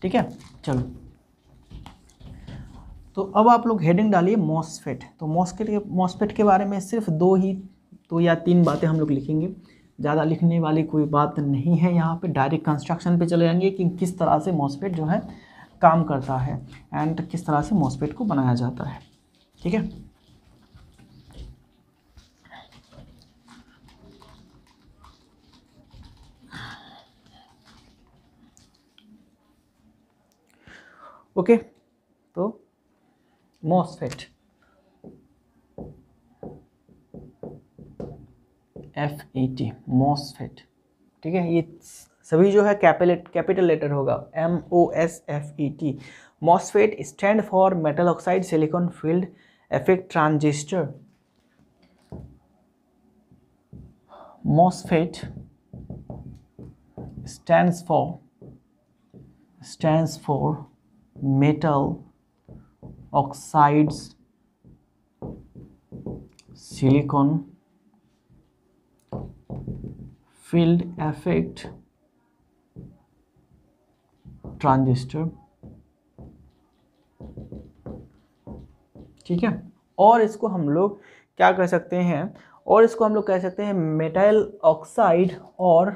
ठीक है, चलो तो अब आप लोग हेडिंग डालिए मॉस्फेट। तो मॉस्फेट के मॉस्फेट के बारे में सिर्फ दो ही तो या तीन बातें हम लोग लिखेंगे, ज़्यादा लिखने वाली कोई बात नहीं है। यहाँ पे डायरेक्ट कंस्ट्रक्शन पे चले जाएंगे कि किस तरह से मॉस्फेट जो है काम करता है एंड किस तरह से मॉस्फेट को बनाया जाता है। ठीक है, ओके। तो MOSFET F E T MOSFET, ठीक है, ये सभी जो है कैपिलेट कैपिटल लेटर होगा, M O S F E T. MOSFET stand for metal oxide silicon field effect transistor. MOSFET stands for stands for metal oxides silicon field effect transistor, ठीक है। और इसको हम लोग क्या कह सकते हैं, और इसको हम लोग कह सकते हैं मेटल ऑक्साइड और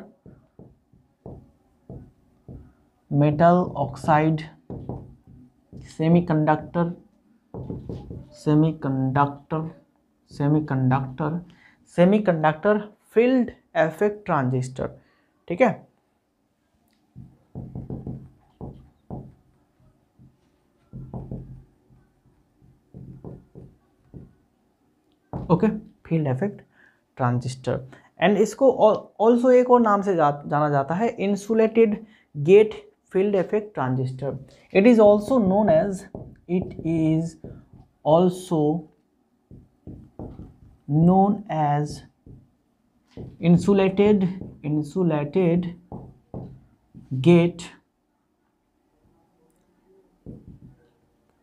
metal oxide semiconductor semiconductor semiconductor semiconductor field effect transistor, ठीक है। Okay, field effect transistor. And इसको ऑल्सो एक और नाम से जा, जाना जाता है insulated gate field effect transistor. It is also known as it is also known as insulated insulated gate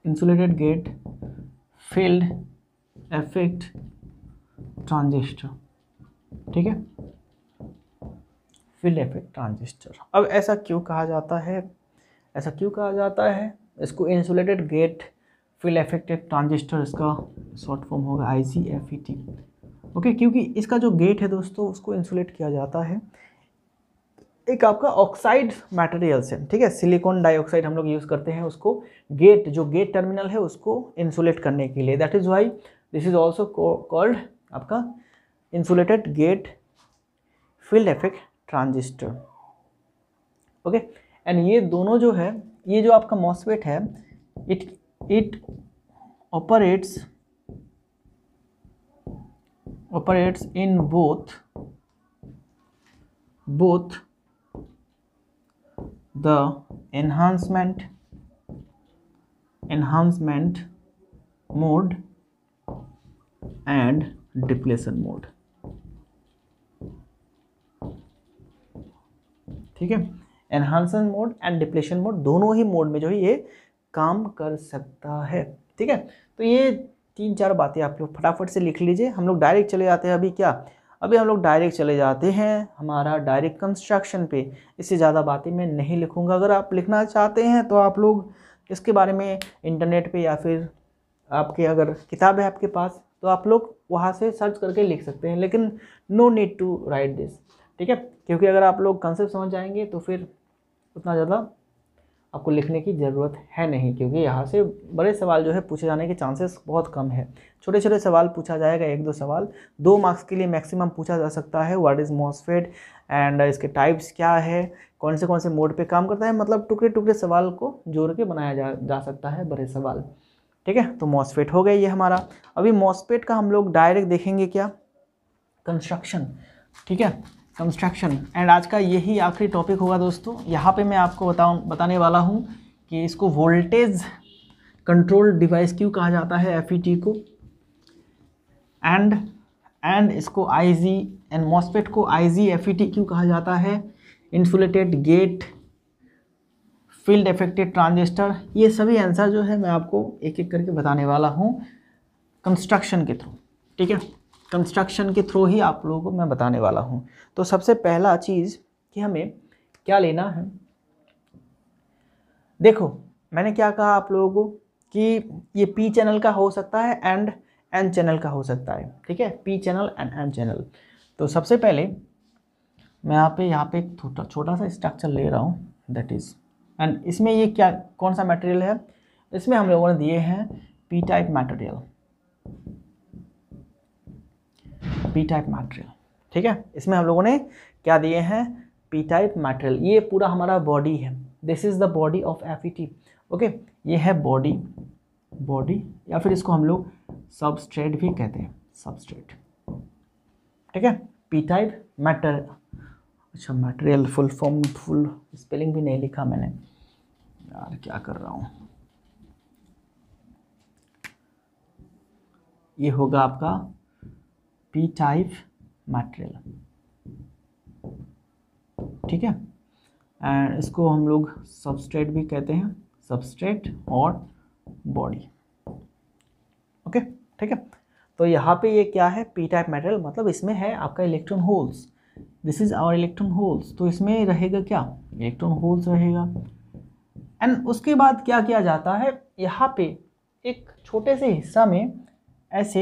insulated gate field effect transistor, ठीक है, फील्ड इफेक्ट ट्रांजिस्टर। अब ऐसा क्यों कहा जाता है, ऐसा क्यों कहा जाता है इसको insulated gate field effect transistor, इसका शॉर्ट फॉर्म होगा I C F E T, okay, क्योंकि इसका जो गेट है दोस्तों उसको इंसुलेट किया जाता है एक आपका ऑक्साइड मटेरियल से, ठीक है। सिलिकॉन डाइऑक्साइड हम लोग यूज़ करते हैं उसको गेट, जो गेट टर्मिनल है उसको इंसुलेट करने के लिए। That is why this is also called आपका insulated gate field effect transistor, okay. And ये दोनों जो है, ये जो आपका मॉस्फेट है, it it operates operates in both both the enhancement enhancement mode and depletion mode, ठीक है। enhancement mode and depletion mode दोनों ही मोड में जो है ये काम कर सकता है, ठीक है। तो ये तीन चार बातें आप लोग फटाफट से लिख लीजिए। हम लोग डायरेक्ट चले जाते हैं अभी, क्या अभी हम लोग डायरेक्ट चले जाते हैं हमारा डायरेक्ट कंस्ट्रक्शन पे। इससे ज़्यादा बातें मैं नहीं लिखूंगा। अगर आप लिखना चाहते हैं तो आप लोग इसके बारे में इंटरनेट पे या फिर आपके अगर किताब है आपके पास तो आप लोग वहाँ से सर्च करके लिख सकते हैं, लेकिन no need to write this, ठीक है, क्योंकि अगर आप लोग कंसेप्ट समझ जाएंगे तो फिर उतना ज़्यादा आपको लिखने की ज़रूरत है नहीं, क्योंकि यहाँ से बड़े सवाल जो है पूछे जाने के चांसेस बहुत कम है। छोटे छोटे सवाल पूछा जाएगा, एक दो सवाल दो मार्क्स के लिए मैक्सिमम पूछा जा सकता है। व्हाट इज़ मॉस्फेट एंड इसके टाइप्स क्या है, कौन से कौन से मोड पे काम करता है, मतलब टुकड़े टुकड़े सवाल को जोड़ के बनाया जा, जा सकता है बड़े सवाल, ठीक है। तो मॉस्फेट हो गया ये हमारा। अभी मॉस्फेट का हम लोग डायरेक्ट देखेंगे क्या, कंस्ट्रक्शन, ठीक है, कंस्ट्रक्शन। एंड आज का यही आखिरी टॉपिक होगा दोस्तों। यहाँ पे मैं आपको बताऊँ बताने वाला हूँ कि इसको वोल्टेज कंट्रोल डिवाइस क्यों कहा जाता है, एफ ई टी को, एंड एंड इसको आई जी एंड मॉस्फेट को आई जी एफ ई टी क्यों कहा जाता है, insulated gate field effected transistor. ये सभी आंसर जो है मैं आपको एक एक करके बताने वाला हूँ कंस्ट्रक्शन के थ्रू, ठीक है, कंस्ट्रक्शन के थ्रू ही आप लोगों को मैं बताने वाला हूँ। तो सबसे पहला चीज़ कि हमें क्या लेना है, देखो मैंने क्या कहा आप लोगों को कि ये पी चैनल का हो सकता है एंड एन चैनल का हो सकता है, ठीक है, P channel and N channel. तो सबसे पहले मैं यहाँ पे यहाँ पे एक छोटा छोटा सा स्ट्रक्चर ले रहा हूँ, दैट इज़, एंड इसमें ये क्या कौन सा मटेरियल है, इसमें हम लोगों ने दिए हैं P type material, P type material, ठीक है। इसमें हम लोगों ने क्या दिए हैं, पी टाइप मटेरियल। ये पूरा हमारा बॉडी है, this is the body of F E T, okay, ये है बॉडी बॉडी या फिर इसको हम लोग सबस्ट्रेट भी कहते हैं, सबस्ट्रेट, ठीक है। पी टाइप मटेरियल, अच्छा material full form, full spelling भी नहीं लिखा मैंने यार, क्या कर रहा हूँ। ये होगा आपका पी टाइप मटेरियल, ठीक है, एंड इसको हम लोग सबस्ट्रेट भी कहते हैं, सबस्ट्रेट और बॉडी, ओके, ठीक है। तो यहाँ पे ये क्या है, पी टाइप मटेरियल, मतलब इसमें है आपका electron holes, this is our electron holes, तो इसमें रहेगा क्या, इलेक्ट्रॉन होल्स रहेगा। एंड उसके बाद क्या किया जाता है, यहाँ पे एक छोटे से हिस्सा में ऐसे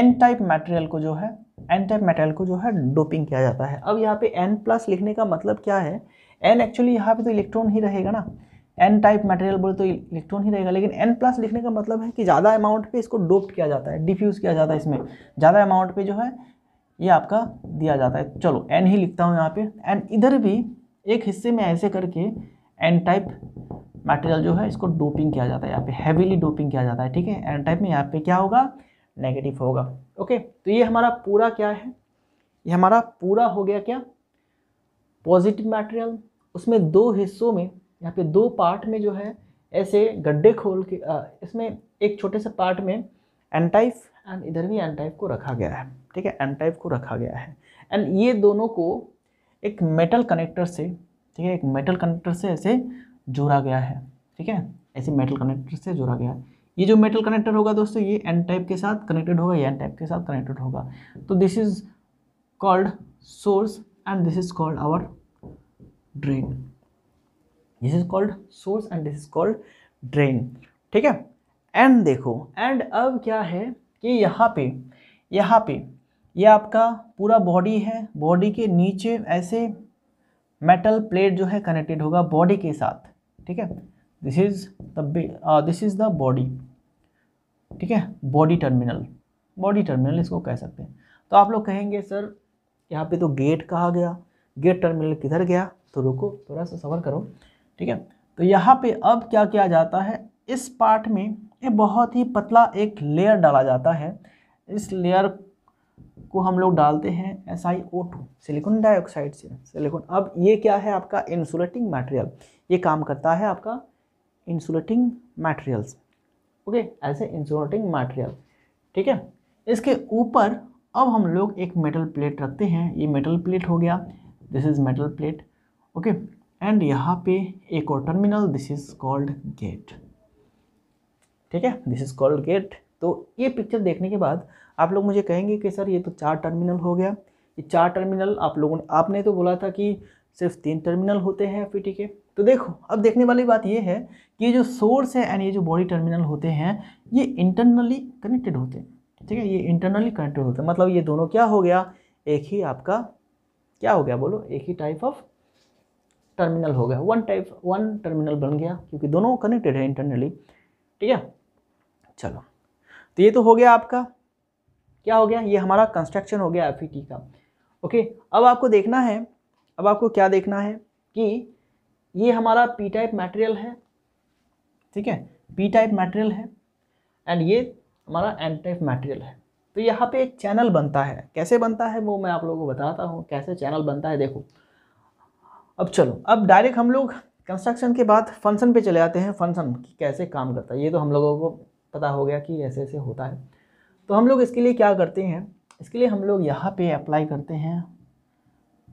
एन टाइप मटेरियल को जो है एन टाइप मटेरियल को जो है डोपिंग किया जाता है। अब यहाँ पे एन प्लस लिखने का मतलब क्या है, एन एक्चुअली यहाँ पे तो इलेक्ट्रॉन ही रहेगा ना, एन टाइप मटेरियल बोले तो इलेक्ट्रॉन ही रहेगा, लेकिन एन प्लस लिखने का मतलब है कि ज़्यादा अमाउंट पे इसको डोप्ड किया जाता है, डिफ्यूज़ किया जाता है, इसमें ज़्यादा अमाउंट पे जो है ये आपका दिया जाता है। चलो एन ही लिखता हूँ यहाँ पे। एंड इधर भी एक हिस्से में ऐसे करके एन टाइप मटेरियल जो है इसको डोपिंग किया जाता है, यहाँ पे हैवीली डोपिंग किया जाता है, ठीक है। एन टाइप में यहाँ पे क्या होगा, नेगेटिव होगा। ओके, तो ये हमारा पूरा क्या है, ये हमारा पूरा हो गया क्या, पॉजिटिव मटेरियल। उसमें दो हिस्सों में, यहाँ पे दो पार्ट में जो है ऐसे गड्ढे खोल के आ, इसमें एक छोटे से पार्ट में एन टाइप एंड इधर भी एन टाइप को रखा गया है, ठीक है, एन टाइप को रखा गया है। एंड ये दोनों को एक मेटल कनेक्टर से, ठीक है, एक मेटल कनेक्टर से ऐसे जोड़ा गया है, ठीक है, ऐसे मेटल कनेक्टर से जोड़ा गया है। ये जो मेटल कनेक्टर होगा दोस्तों, ये एन टाइप के साथ कनेक्टेड होगा, ये एन टाइप के साथ कनेक्टेड होगा। तो this is called source and this is called our drain, this is called source and this is called drain, ठीक है। एंड देखो, एंड अब क्या है कि यहाँ पे यहाँ पे ये यह आपका पूरा बॉडी है, बॉडी के नीचे ऐसे मेटल प्लेट जो है कनेक्टेड होगा बॉडी के साथ, ठीक है। This is the this is the body, ठीक है, बॉडी टर्मिनल, बॉडी टर्मिनल इसको कह सकते हैं। तो आप लोग कहेंगे सर यहाँ पे तो गेट कहा गया, गेट टर्मिनल किधर गया, तो रुको थोड़ा सा सब्र करो, ठीक है। तो यहाँ पे अब क्या किया जाता है, इस पार्ट में ये बहुत ही पतला एक लेयर डाला जाता है, इस लेयर को हम लोग डालते हैं S I O two, silicon dioxide से सिलिकॉन। अब ये क्या है आपका इंसुलेटिंग मटेरियल, ये काम करता है आपका इंसुलेटिंग मटेरियल्स, ओके, ऐसे इंसुलेटिंग मटेरियल, ठीक है। इसके ऊपर अब हम लोग एक मेटल प्लेट रखते हैं, ये मेटल प्लेट हो गया, this is metal plate, okay. And यहाँ पे एक और terminal, this is called gate, ठीक है, दिस इज कॉल्ड गेट। तो ये पिक्चर देखने के बाद आप लोग मुझे कहेंगे कि सर ये तो चार टर्मिनल हो गया, ये चार टर्मिनल आप लोगों ने, आपने तो बोला था कि सिर्फ तीन टर्मिनल होते हैं एफ ई टी के। तो देखो अब देखने वाली बात ये है कि ये जो सोर्स है एंड ये जो बॉडी टर्मिनल होते हैं ये इंटरनली कनेक्टेड होते हैं, ठीक है, ये इंटरनली कनेक्टेड होते हैं, मतलब ये दोनों क्या हो गया, एक ही आपका क्या हो गया, बोलो, एक ही टाइप ऑफ टर्मिनल हो गया, वन टाइप वन टर्मिनल बन गया, क्योंकि दोनों कनेक्टेड है इंटरनली, ठीक है। चलो, तो ये तो हो गया आपका क्या हो गया, ये हमारा कंस्ट्रक्शन हो गया एफ ई टी का, ओके। अब आपको देखना है, अब आपको क्या देखना है कि ये हमारा पी टाइप मटेरियल है, ठीक है, पी टाइप मटेरियल है, एंड ये हमारा एन टाइप मटेरियल है। तो यहाँ पे एक चैनल बनता है, कैसे बनता है वो मैं आप लोगों को बताता हूँ, कैसे चैनल बनता है देखो। अब चलो, अब डायरेक्ट हम लोग कंस्ट्रक्शन के बाद फंक्शन पे चले जाते हैं, फंक्शन कैसे काम करता है ये तो हम लोगों को पता हो गया कि ऐसे ऐसे होता है। तो हम लोग इसके लिए क्या करते हैं, इसके लिए हम लोग यहाँ पे अप्लाई करते हैं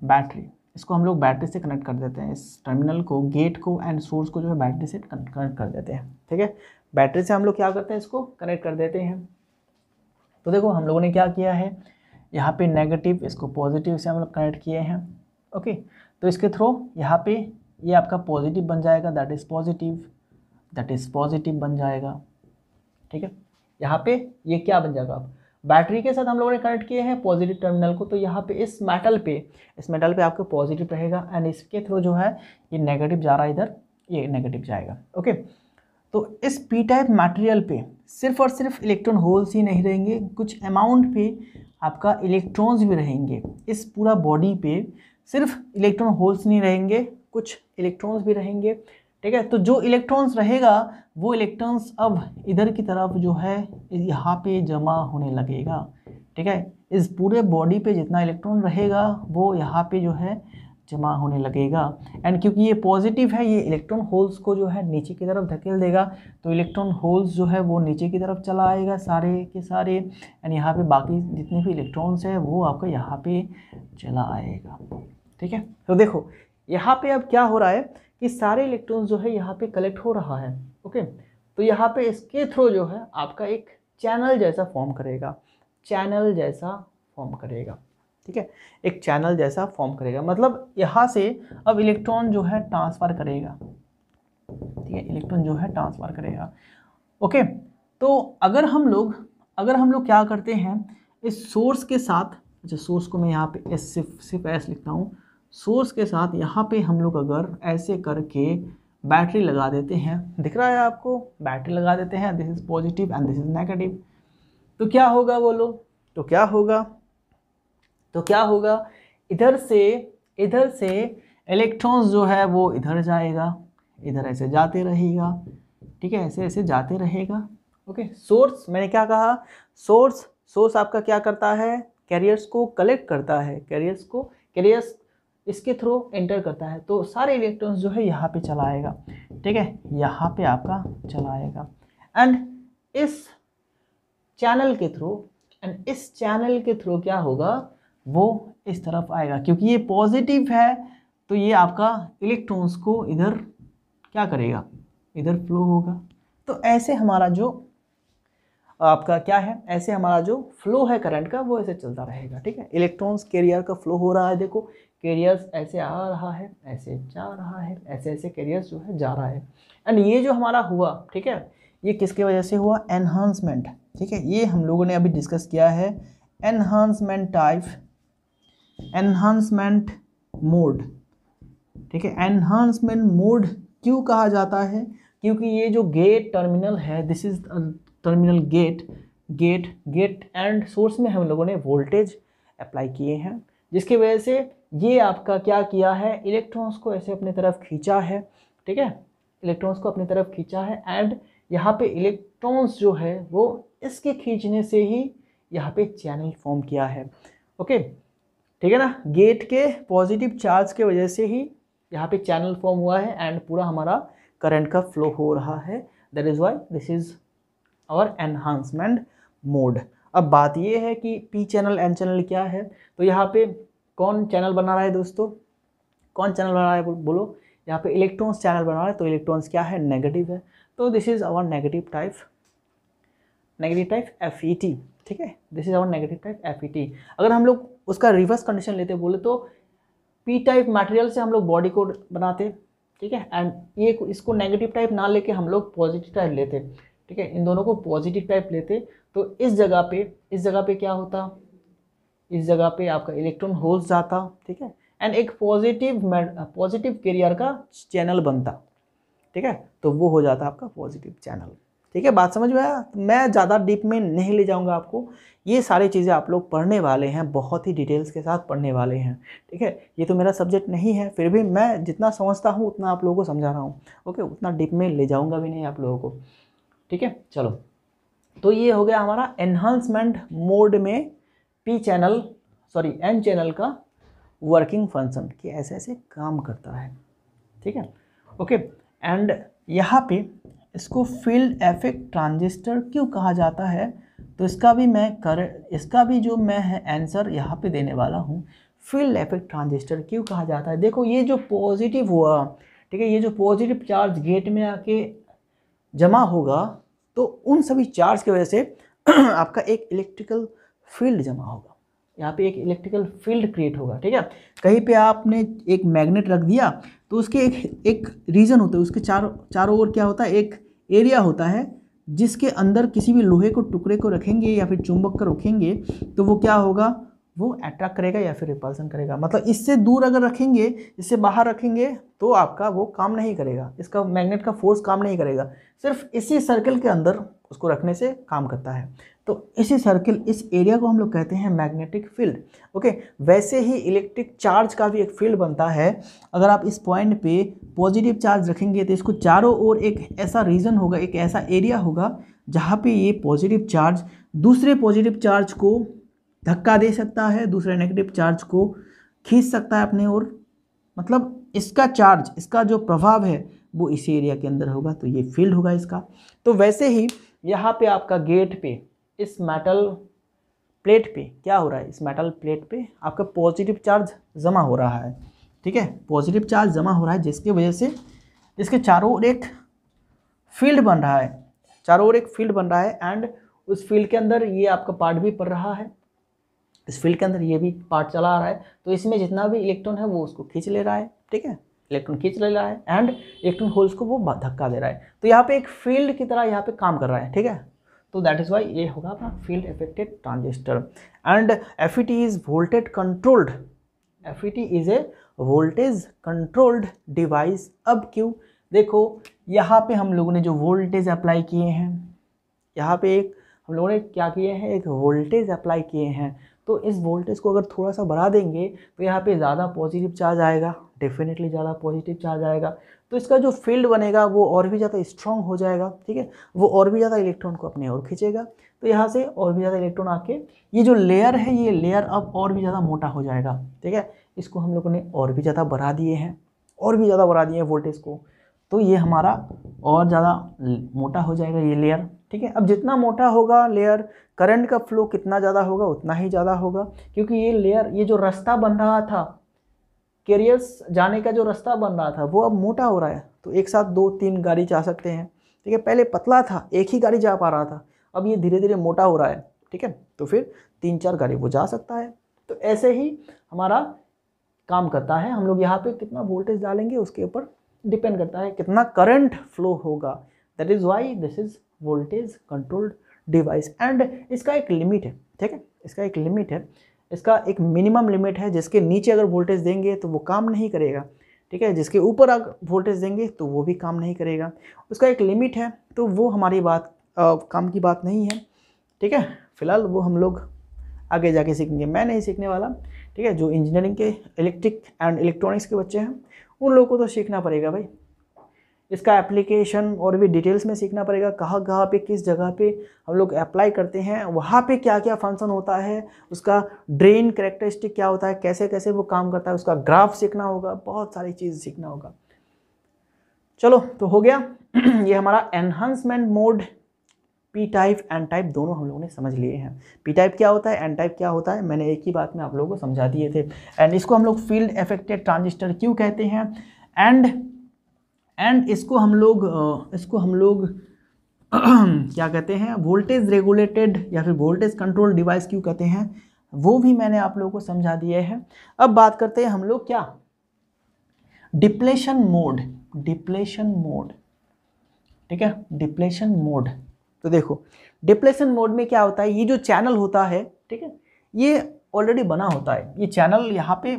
बैटरी, इसको हम लोग बैटरी से कनेक्ट कर देते हैं, इस टर्मिनल को, गेट को एंड सोर्स को जो है बैटरी से कनेक्ट कर देते हैं, ठीक है, बैटरी से हम लोग क्या करते हैं, इसको कनेक्ट कर देते हैं। तो देखो हम लोगों ने क्या किया है, यहाँ पे नेगेटिव, इसको पॉजिटिव से हम लोग कनेक्ट किए हैं, ओके। तो इसके थ्रू यहाँ पे ये यह आपका पॉजिटिव बन जाएगा, that is positive, that is positive बन जाएगा, ठीक है। यहाँ पे ये क्या बन जाएगा, आप बैटरी के साथ हम लोगों ने कनेक्ट किए हैं पॉजिटिव टर्मिनल को, तो यहाँ पे इस मेटल पे इस मेटल पे आपको पॉजिटिव रहेगा एंड इसके थ्रू जो है ये नेगेटिव जा रहा है, इधर ये नेगेटिव जाएगा, ओके। तो इस पी टाइप मटेरियल पे सिर्फ और सिर्फ इलेक्ट्रॉन होल्स ही नहीं रहेंगे, कुछ अमाउंट पे आपका इलेक्ट्रॉन्स भी रहेंगे। इस पूरा बॉडी पे सिर्फ इलेक्ट्रॉन होल्स नहीं रहेंगे, कुछ इलेक्ट्रॉन्स भी रहेंगे, ठीक है। तो जो इलेक्ट्रॉन्स रहेगा वो इलेक्ट्रॉन्स अब इधर की तरफ जो है यहाँ पे जमा होने लगेगा, ठीक है। इस पूरे बॉडी पे जितना इलेक्ट्रॉन रहेगा वो यहाँ पे जो है जमा होने लगेगा। एंड क्योंकि ये पॉजिटिव है, ये इलेक्ट्रॉन होल्स को जो है नीचे की तरफ धकेल देगा, तो इलेक्ट्रॉन होल्स जो है वो नीचे की तरफ चला आएगा सारे के सारे, एंड यहाँ पे बाकी जितने भी इलेक्ट्रॉन्स हैं वो आपका यहाँ पे चला आएगा, ठीक है। तो देखो यहाँ पे अब क्या हो रहा है कि सारे इलेक्ट्रॉन्स जो है यहाँ पे कलेक्ट हो रहा है, ओके। तो यहाँ पे इसके थ्रू जो है आपका एक चैनल जैसा फॉर्म करेगा, चैनल जैसा फॉर्म करेगा, ठीक है, एक चैनल जैसा फॉर्म करेगा, मतलब यहाँ से अब इलेक्ट्रॉन जो है ट्रांसफ़र करेगा, ठीक है, इलेक्ट्रॉन जो है ट्रांसफ़र करेगा। ओके, तो अगर हम लोग अगर हम लोग क्या करते हैं इस सोर्स के साथ, अच्छा सोर्स को मैं यहाँ पे एस सिर्फ सिर्फ एस लिखता हूँ, सोर्स के साथ यहाँ पे हम लोग अगर ऐसे करके बैटरी लगा देते हैं, दिख रहा है आपको, बैटरी लगा देते हैं, this is positive and this is negative, तो क्या होगा वो लोग तो क्या होगा तो क्या होगा इधर से इधर से इलेक्ट्रॉन्स जो है वो इधर जाएगा, इधर ऐसे जाते रहेगा, ठीक है, ऐसे ऐसे जाते रहेगा। ओके, सोर्स मैंने क्या कहा, सोर्स सोर्स आपका क्या करता है, कैरियर्स को कलेक्ट करता है, कैरियर्स को कैरियर्स इसके थ्रू एंटर करता है, तो सारे इलेक्ट्रॉन्स जो है यहाँ पे चला आएगा, ठीक है, यहाँ पे आपका चला आएगा, एंड इस चैनल के थ्रू एंड इस चैनल के थ्रू क्या होगा, वो इस तरफ आएगा, क्योंकि ये पॉजिटिव है तो ये आपका इलेक्ट्रॉन्स को इधर क्या करेगा, इधर फ्लो होगा। तो ऐसे हमारा जो आपका क्या है, ऐसे हमारा जो फ्लो है करंट का वो ऐसे चलता रहेगा, ठीक है, इलेक्ट्रॉन्स कैरियर का फ्लो हो रहा है, देखो कैरियर्स ऐसे आ रहा है, ऐसे जा रहा है, ऐसे ऐसे कैरियर्स जो है जा रहा है। एंड ये जो हमारा हुआ, ठीक है, ये किसके वजह से हुआ, एनहांसमेंट, ठीक है, ये हम लोगों ने अभी डिस्कस किया है, एनहांसमेंट टाइप, एनहांसमेंट मोड, ठीक है, एनहांसमेंट मोड क्यों कहा जाता है, क्योंकि ये जो गेट टर्मिनल है, this is terminal gate gate gate and source में हम लोगों ने वोल्टेज अप्लाई किए हैं, जिसकी वजह से ये आपका क्या किया है, इलेक्ट्रॉन्स को ऐसे अपनी तरफ खींचा है, ठीक है, इलेक्ट्रॉन्स को अपनी तरफ खींचा है, एंड यहाँ पे इलेक्ट्रॉन्स जो है वो इसके खींचने से ही यहाँ पे चैनल फॉर्म किया है। ओके, ठीक है ना, गेट के पॉजिटिव चार्ज की वजह से ही यहाँ पे चैनल फॉर्म हुआ है एंड पूरा हमारा करंट का फ्लो हो रहा है, that is why this is और एनहांसमेंट मोड। अब बात ये है कि पी चैनल एन चैनल क्या है, तो यहाँ पे कौन चैनल बना रहा है दोस्तों, कौन चैनल बना रहा है बोलो, यहाँ पे इलेक्ट्रॉन्स चैनल बना रहा है, तो इलेक्ट्रॉन्स क्या है, नेगेटिव है, तो this is our negative type negative type F E T, ठीक है, this is our negative type F E T. अगर हम लोग उसका रिवर्स कंडीशन लेते बोले तो पी टाइप मटेरियल से हम लोग बॉडी को बनाते, ठीक है, एंड ये इसको नेगेटिव टाइप ना लेके हम लोग पॉजिटिव टाइप लेते, ठीक है, इन दोनों को पॉजिटिव टाइप लेते, तो इस जगह पे इस जगह पे क्या होता, इस जगह पे आपका इलेक्ट्रॉन होल्स जाता, ठीक है, एंड एक पॉजिटिव पॉजिटिव कैरियर का चैनल बनता, ठीक है, तो वो हो जाता आपका पॉजिटिव चैनल। ठीक है, बात समझ में आया, मैं ज़्यादा डीप में नहीं ले जाऊंगा आपको, ये सारी चीज़ें आप लोग पढ़ने वाले हैं, बहुत ही डिटेल्स के साथ पढ़ने वाले हैं, ठीक है, ये तो मेरा सब्जेक्ट नहीं है, फिर भी मैं जितना समझता हूँ उतना आप लोगों को समझा रहा हूँ। ओके, उतना डीप में ले जाऊँगा भी नहीं आप लोगों को, ठीक है, चलो, तो ये हो गया हमारा एनहांसमेंट मोड में P channel sorry N channel का वर्किंग फंक्शन, कि ऐसे ऐसे काम करता है, ठीक है। ओके, एंड यहाँ पे इसको फील्ड इफेक्ट ट्रांजिस्टर क्यों कहा जाता है, तो इसका भी मैं कर इसका भी जो मैं है आंसर यहाँ पे देने वाला हूँ। फील्ड इफेक्ट ट्रांजिस्टर क्यों कहा जाता है, देखो ये जो पॉजिटिव हुआ, ठीक है, ये जो पॉजिटिव चार्ज गेट में आके जमा होगा, तो उन सभी चार्ज की वजह से आपका एक इलेक्ट्रिकल फील्ड जमा होगा, यहाँ पे एक इलेक्ट्रिकल फील्ड क्रिएट होगा, ठीक है। कहीं पे आपने एक मैग्नेट रख दिया तो उसके एक एक रीजन होता है, उसके चार चारों ओर क्या होता है, एक एरिया होता है, जिसके अंदर किसी भी लोहे को टुकड़े को रखेंगे या फिर चुंबक को रखेंगे तो वो क्या होगा, वो अट्रैक्ट करेगा या फिर रिपल्सन करेगा, मतलब इससे दूर अगर रखेंगे, इससे बाहर रखेंगे तो आपका वो काम नहीं करेगा, इसका मैग्नेट का फोर्स काम नहीं करेगा, सिर्फ इसी सर्कल के अंदर उसको रखने से काम करता है। तो इसी सर्कल इस एरिया को हम लोग कहते हैं मैग्नेटिक फील्ड। ओके, वैसे ही इलेक्ट्रिक चार्ज का भी एक फील्ड बनता है, अगर आप इस पॉइंट पे पॉजिटिव चार्ज रखेंगे तो इसको चारों ओर एक ऐसा रीजन होगा, एक ऐसा एरिया होगा जहाँ पे ये पॉजिटिव चार्ज दूसरे पॉजिटिव चार्ज को धक्का दे सकता है, दूसरे नेगेटिव चार्ज को खींच सकता है अपने ओर, मतलब इसका चार्ज, इसका जो प्रभाव है वो इसी एरिया के अंदर होगा, तो ये फील्ड होगा इसका। तो वैसे ही यहाँ पे आपका गेट पे इस मेटल प्लेट पे क्या हो रहा है, इस मेटल प्लेट पे आपका पॉजिटिव चार्ज जमा हो रहा है, ठीक है, पॉजिटिव चार्ज जमा हो रहा है, जिसकी वजह से इसके चारों ओर एक फील्ड बन रहा है, चारों ओर एक फील्ड बन रहा है, एंड उस फील्ड के अंदर ये आपका पार्ट भी पड़ रहा है, इस फील्ड के अंदर ये भी पार्ट चला आ रहा है, तो इसमें जितना भी इलेक्ट्रॉन है वो उसको खींच ले रहा है, ठीक है, इलेक्ट्रॉन खींच ले रहा है एंड इलेक्ट्रॉन होल्स को वो धक्का दे रहा है। तो यहाँ पे एक फील्ड की तरह यहाँ पे काम कर रहा है, ठीक है। तो दैट इज़ वाई ये होगा अपना field effected transistor. And F E T is voltage controlled, F E T is a voltage controlled device. अब क्यों, देखो यहाँ पे हम लोगों ने जो वोल्टेज अप्लाई किए हैं, यहाँ पे एक हम लोगों ने क्या किए हैं, एक वोल्टेज अप्लाई किए हैं। तो इस वोल्टेज को अगर थोड़ा सा बढ़ा देंगे तो यहाँ पे ज़्यादा पॉजिटिव चार्ज आएगा, डेफिनेटली ज़्यादा पॉजिटिव चार्ज आएगा, तो इसका जो फील्ड बनेगा वो और भी ज़्यादा स्ट्रॉन्ग हो जाएगा, ठीक है, वो और भी ज़्यादा इलेक्ट्रॉन को अपने ओर खींचेगा। तो यहाँ से और भी ज़्यादा इलेक्ट्रॉन आके ये जो लेयर है, ये लेयर अब और भी ज़्यादा मोटा हो जाएगा, ठीक है। इसको हम लोगों ने और भी ज़्यादा बढ़ा दिए हैं, और भी ज़्यादा बढ़ा दिए हैं वोल्टेज को, तो ये हमारा और ज़्यादा मोटा हो जाएगा ये लेयर, ठीक है। अब जितना मोटा होगा लेयर, करंट का फ्लो कितना ज़्यादा होगा उतना ही ज़्यादा होगा, क्योंकि ये लेयर, ये जो रास्ता बन रहा था कैरियर्स जाने का, जो रास्ता बन रहा था वो अब मोटा हो रहा है। तो एक साथ दो तीन गाड़ी जा सकते हैं, ठीक है। पहले पतला था, एक ही गाड़ी जा पा रहा था, अब ये धीरे धीरे मोटा हो रहा है, ठीक है, तो फिर तीन चार गाड़ी वो जा सकता है। तो ऐसे ही हमारा काम करता है। हम लोग यहाँ पर कितना वोल्टेज डालेंगे उसके ऊपर डिपेंड करता है कितना करंट फ्लो होगा। That is why this is voltage controlled device. And इसका एक लिमिट है, ठीक है, इसका एक लिमिट है, इसका एक मिनिमम लिमिट है, जिसके नीचे अगर वोल्टेज देंगे तो वो काम नहीं करेगा, ठीक है, जिसके ऊपर अगर वोल्टेज देंगे तो वो भी काम नहीं करेगा, उसका एक लिमिट है। तो वो हमारी बात आ, काम की बात नहीं है, ठीक है, फिलहाल वो हम लोग आगे जाके सीखेंगे, मैं नहीं सीखने वाला, ठीक है। जो इंजीनियरिंग के इलेक्ट्रिक एंड इलेक्ट्रॉनिक्स के बच्चे हैं उन लोगों को तो सीखना पड़ेगा भाई, इसका एप्लीकेशन और भी डिटेल्स में सीखना पड़ेगा, कहाँ कहाँ पे किस जगह पे हम लोग अप्लाई करते हैं, वहाँ पे क्या क्या फंक्शन होता है, उसका ड्रेन कैरेक्टरिस्टिक क्या होता है, कैसे कैसे वो काम करता है, उसका ग्राफ सीखना होगा, बहुत सारी चीज़ सीखना होगा। चलो तो हो गया, ये हमारा enhancement mode, P type N type दोनों हम लोगों ने समझ लिए हैं। पी टाइप क्या होता है, एन टाइप क्या होता है, मैंने एक ही बात में आप लोगों को समझा दिए थे। एंड इसको हम लोग फील्ड एफेक्टेड ट्रांजिस्टर क्यों कहते हैं, एंड एंड इसको हम लोग इसको हम लोग क्या कहते हैं, वोल्टेज रेगुलेटेड या फिर वोल्टेज कंट्रोल डिवाइस क्यों कहते हैं, वो भी मैंने आप लोगों को समझा दिए हैं। अब बात करते हैं हम लोग क्या, डिप्लेशन मोड, डिप्लेशन मोड, ठीक है, डिप्लेशन मोड। तो देखो डिप्लेशन मोड में क्या होता है, ये जो चैनल होता है, ठीक है, ये ऑलरेडी बना होता है, ये चैनल यहाँ पे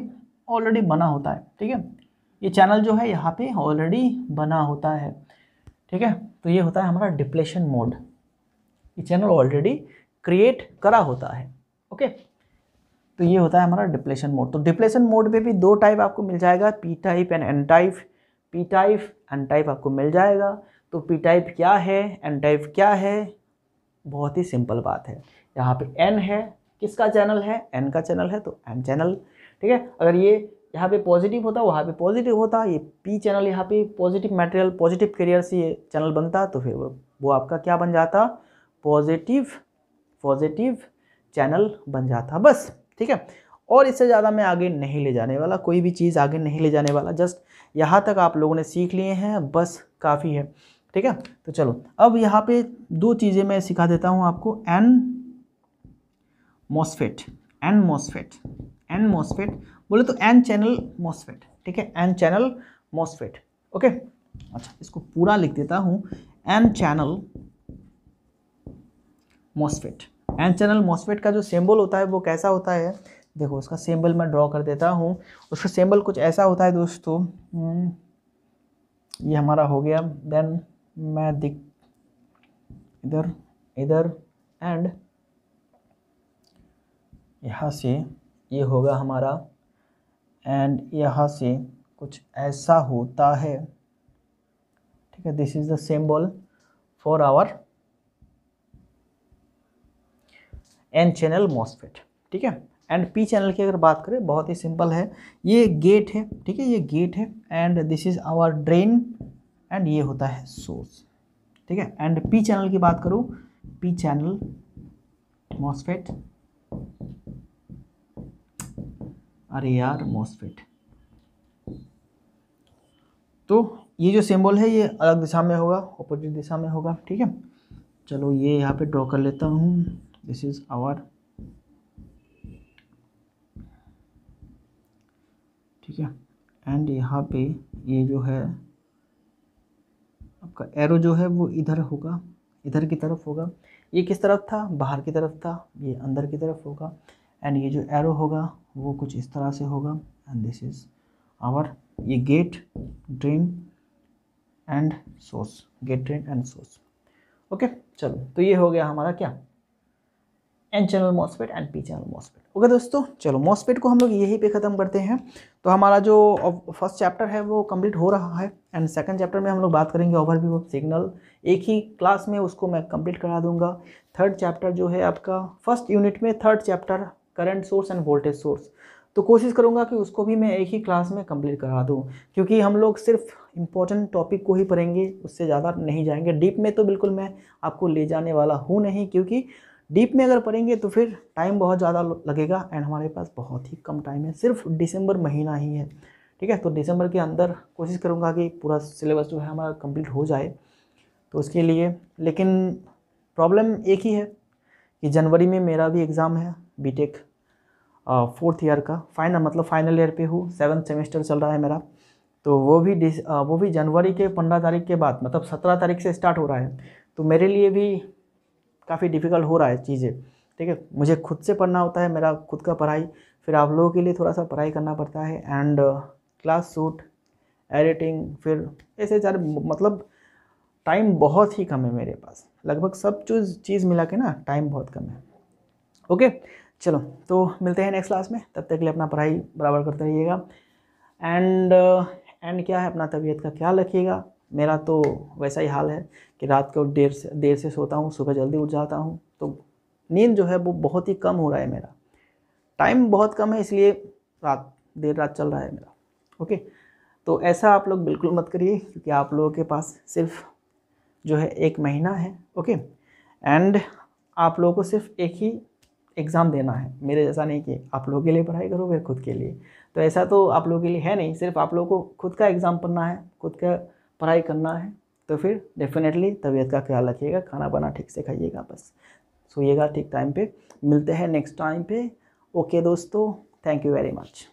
ऑलरेडी बना होता है, ठीक है, ये चैनल जो है यहाँ पे ऑलरेडी बना होता है, ठीक है। तो ये होता है हमारा डिप्लेशन मोड, ये चैनल ऑलरेडी क्रिएट करा होता है, ओके। तो ये होता है हमारा डिप्लेशन मोड। तो डिप्लेशन मोड में भी दो टाइप आपको मिल जाएगा, P type and N type, P type N type आपको मिल जाएगा। तो पी टाइप क्या है, एन टाइप क्या है, बहुत ही सिंपल बात है, यहाँ पे एन है, किसका चैनल है, एन का चैनल है, तो एन चैनल, ठीक है। अगर ये यहाँ पे पॉजिटिव होता, वहाँ पे पॉजिटिव होता, ये पी चैनल, यहाँ पे पॉजिटिव मटेरियल, पॉजिटिव कैरियर से ये चैनल बनता, तो फिर वो आपका क्या बन जाता, पॉजिटिव पॉजिटिव चैनल बन जाता, बस, ठीक है। और इससे ज़्यादा मैं आगे नहीं ले जाने वाला, कोई भी चीज़ आगे नहीं ले जाने वाला, जस्ट यहाँ तक आप लोगों ने सीख लिए हैं, बस काफ़ी है, ठीक है। तो चलो अब यहाँ पे दो चीज़ें मैं सिखा देता हूँ आपको, N MOSFET, N MOSFET, N MOSFET बोले तो एन चैनल मॉस्फेट, ठीक है, एन चैनल मॉस्फेट, ओके। अच्छा इसको पूरा लिख देता हूँ, N channel MOSFET. N channel MOSFET का जो सिंबल होता है वो कैसा होता है, देखो उसका सिंबल मैं ड्रॉ कर देता हूँ। उसका सिंबल कुछ ऐसा होता है दोस्तों, ये हमारा हो गया, देन मैं दिख इधर इधर एंड यहाँ से ये यह होगा हमारा, एंड यहाँ से कुछ ऐसा होता है, ठीक है। This is the symbol for our N channel MOSFET, ठीक है। एंड पी चैनल की अगर बात करें, बहुत ही सिंपल है, ये गेट है, ठीक है, ये गेट है, and this is our drain, and ये होता है सोर्स, ठीक है। एंड पी चैनल की बात करूँ, पी चैनल मॉस्फेट, अरे यार मॉस्फेट, तो ये जो सिंबल है ये अलग दिशा में होगा, ऑपोजिट दिशा में होगा, ठीक है। चलो ये यहाँ पे ड्रॉ कर लेता हूँ, दिस इज़ आवर ठीक है। एंड यहाँ पे ये जो है आपका एरो जो है वो इधर होगा, इधर की तरफ होगा। ये किस तरफ था? बाहर की तरफ था, ये अंदर की तरफ होगा। एंड ये जो एरो होगा वो कुछ इस तरह से होगा। एंड दिस इज़ आवर ये gate drain and source, gate drain and source. Okay चलो, तो ये हो गया हमारा क्या, N channel MOSFET and P channel MOSFET. Okay दोस्तों, चलो मॉस्फेट को हम लोग यहीं पे ख़त्म करते हैं। तो हमारा जो फर्स्ट चैप्टर है वो कंप्लीट हो रहा है। एंड सेकंड चैप्टर में हम लोग बात करेंगे ओवरव्यू ऑफ सिग्नल, एक ही क्लास में उसको मैं कंप्लीट करा दूंगा। थर्ड चैप्टर जो है आपका फर्स्ट यूनिट में, third chapter current source and voltage source, तो कोशिश करूंगा कि उसको भी मैं एक ही क्लास में कंप्लीट करा दूं, क्योंकि हम लोग सिर्फ इम्पॉर्टेंट टॉपिक को ही पढ़ेंगे, उससे ज़्यादा नहीं जाएंगे। डीप में तो बिल्कुल मैं आपको ले जाने वाला हूँ नहीं, क्योंकि डीप में अगर पढ़ेंगे तो फिर टाइम बहुत ज़्यादा लगेगा एंड हमारे पास बहुत ही कम टाइम है, सिर्फ दिसंबर महीना ही है। ठीक है, तो दिसंबर के अंदर कोशिश करूँगा कि पूरा सिलेबस जो है हमारा कंप्लीट हो जाए, तो उसके लिए। लेकिन प्रॉब्लम एक ही है कि जनवरी में, में मेरा भी एग्ज़ाम है बीटेक फोर्थ ईयर का, फाइनल मतलब फाइनल ईयर पे हूँ, सेवन्थ सेमेस्टर चल रहा है मेरा, तो वो भी डिस आ, वो भी जनवरी के पंद्रह तारीख के बाद, मतलब सत्रह तारीख से स्टार्ट हो रहा है। तो मेरे लिए भी काफ़ी डिफ़िकल्ट हो रहा है चीज़ें। ठीक है, मुझे खुद से पढ़ना होता है, मेरा खुद का पढ़ाई, फिर आप लोगों के लिए थोड़ा सा पढ़ाई करना पड़ता है। एंड क्लास शूट, एडिटिंग, फिर ऐसे सारे, मतलब टाइम बहुत ही कम है मेरे पास, लगभग सब चीज़ चीज़ मिला के ना टाइम बहुत कम है। ओके चलो, तो मिलते हैं नेक्स्ट क्लास में, तब तक के लिए अपना पढ़ाई बराबर करते रहिएगा। एंड एंड क्या है, अपना तबीयत का ख्याल रखिएगा। मेरा तो वैसा ही हाल है कि रात को देर से देर से सोता हूँ, सुबह जल्दी उठ जाता हूँ, तो नींद जो है वो बहुत ही कम हो रहा है मेरा, टाइम बहुत कम है, इसलिए रात देर रात चल रहा है मेरा। ओके, तो ऐसा आप लोग बिल्कुल मत करिए, क्योंकि आप लोगों के पास सिर्फ जो है एक महीना है। ओके, एंड आप लोगों को सिर्फ एक ही एग्ज़ाम देना है, मेरे जैसा नहीं कि आप लोगों के लिए पढ़ाई करो फिर खुद के लिए, तो ऐसा तो आप लोगों के लिए है नहीं। सिर्फ आप लोगों को खुद का एग्ज़ाम पढ़ना है, खुद का पढ़ाई करना है, तो फिर डेफिनेटली तबीयत का ख्याल रखिएगा, खाना बना ठीक से खाइएगा, बस सोइएगा ठीक टाइम पे। मिलते हैं नेक्स्ट टाइम पे। ओके दोस्तों, थैंक यू वेरी मच।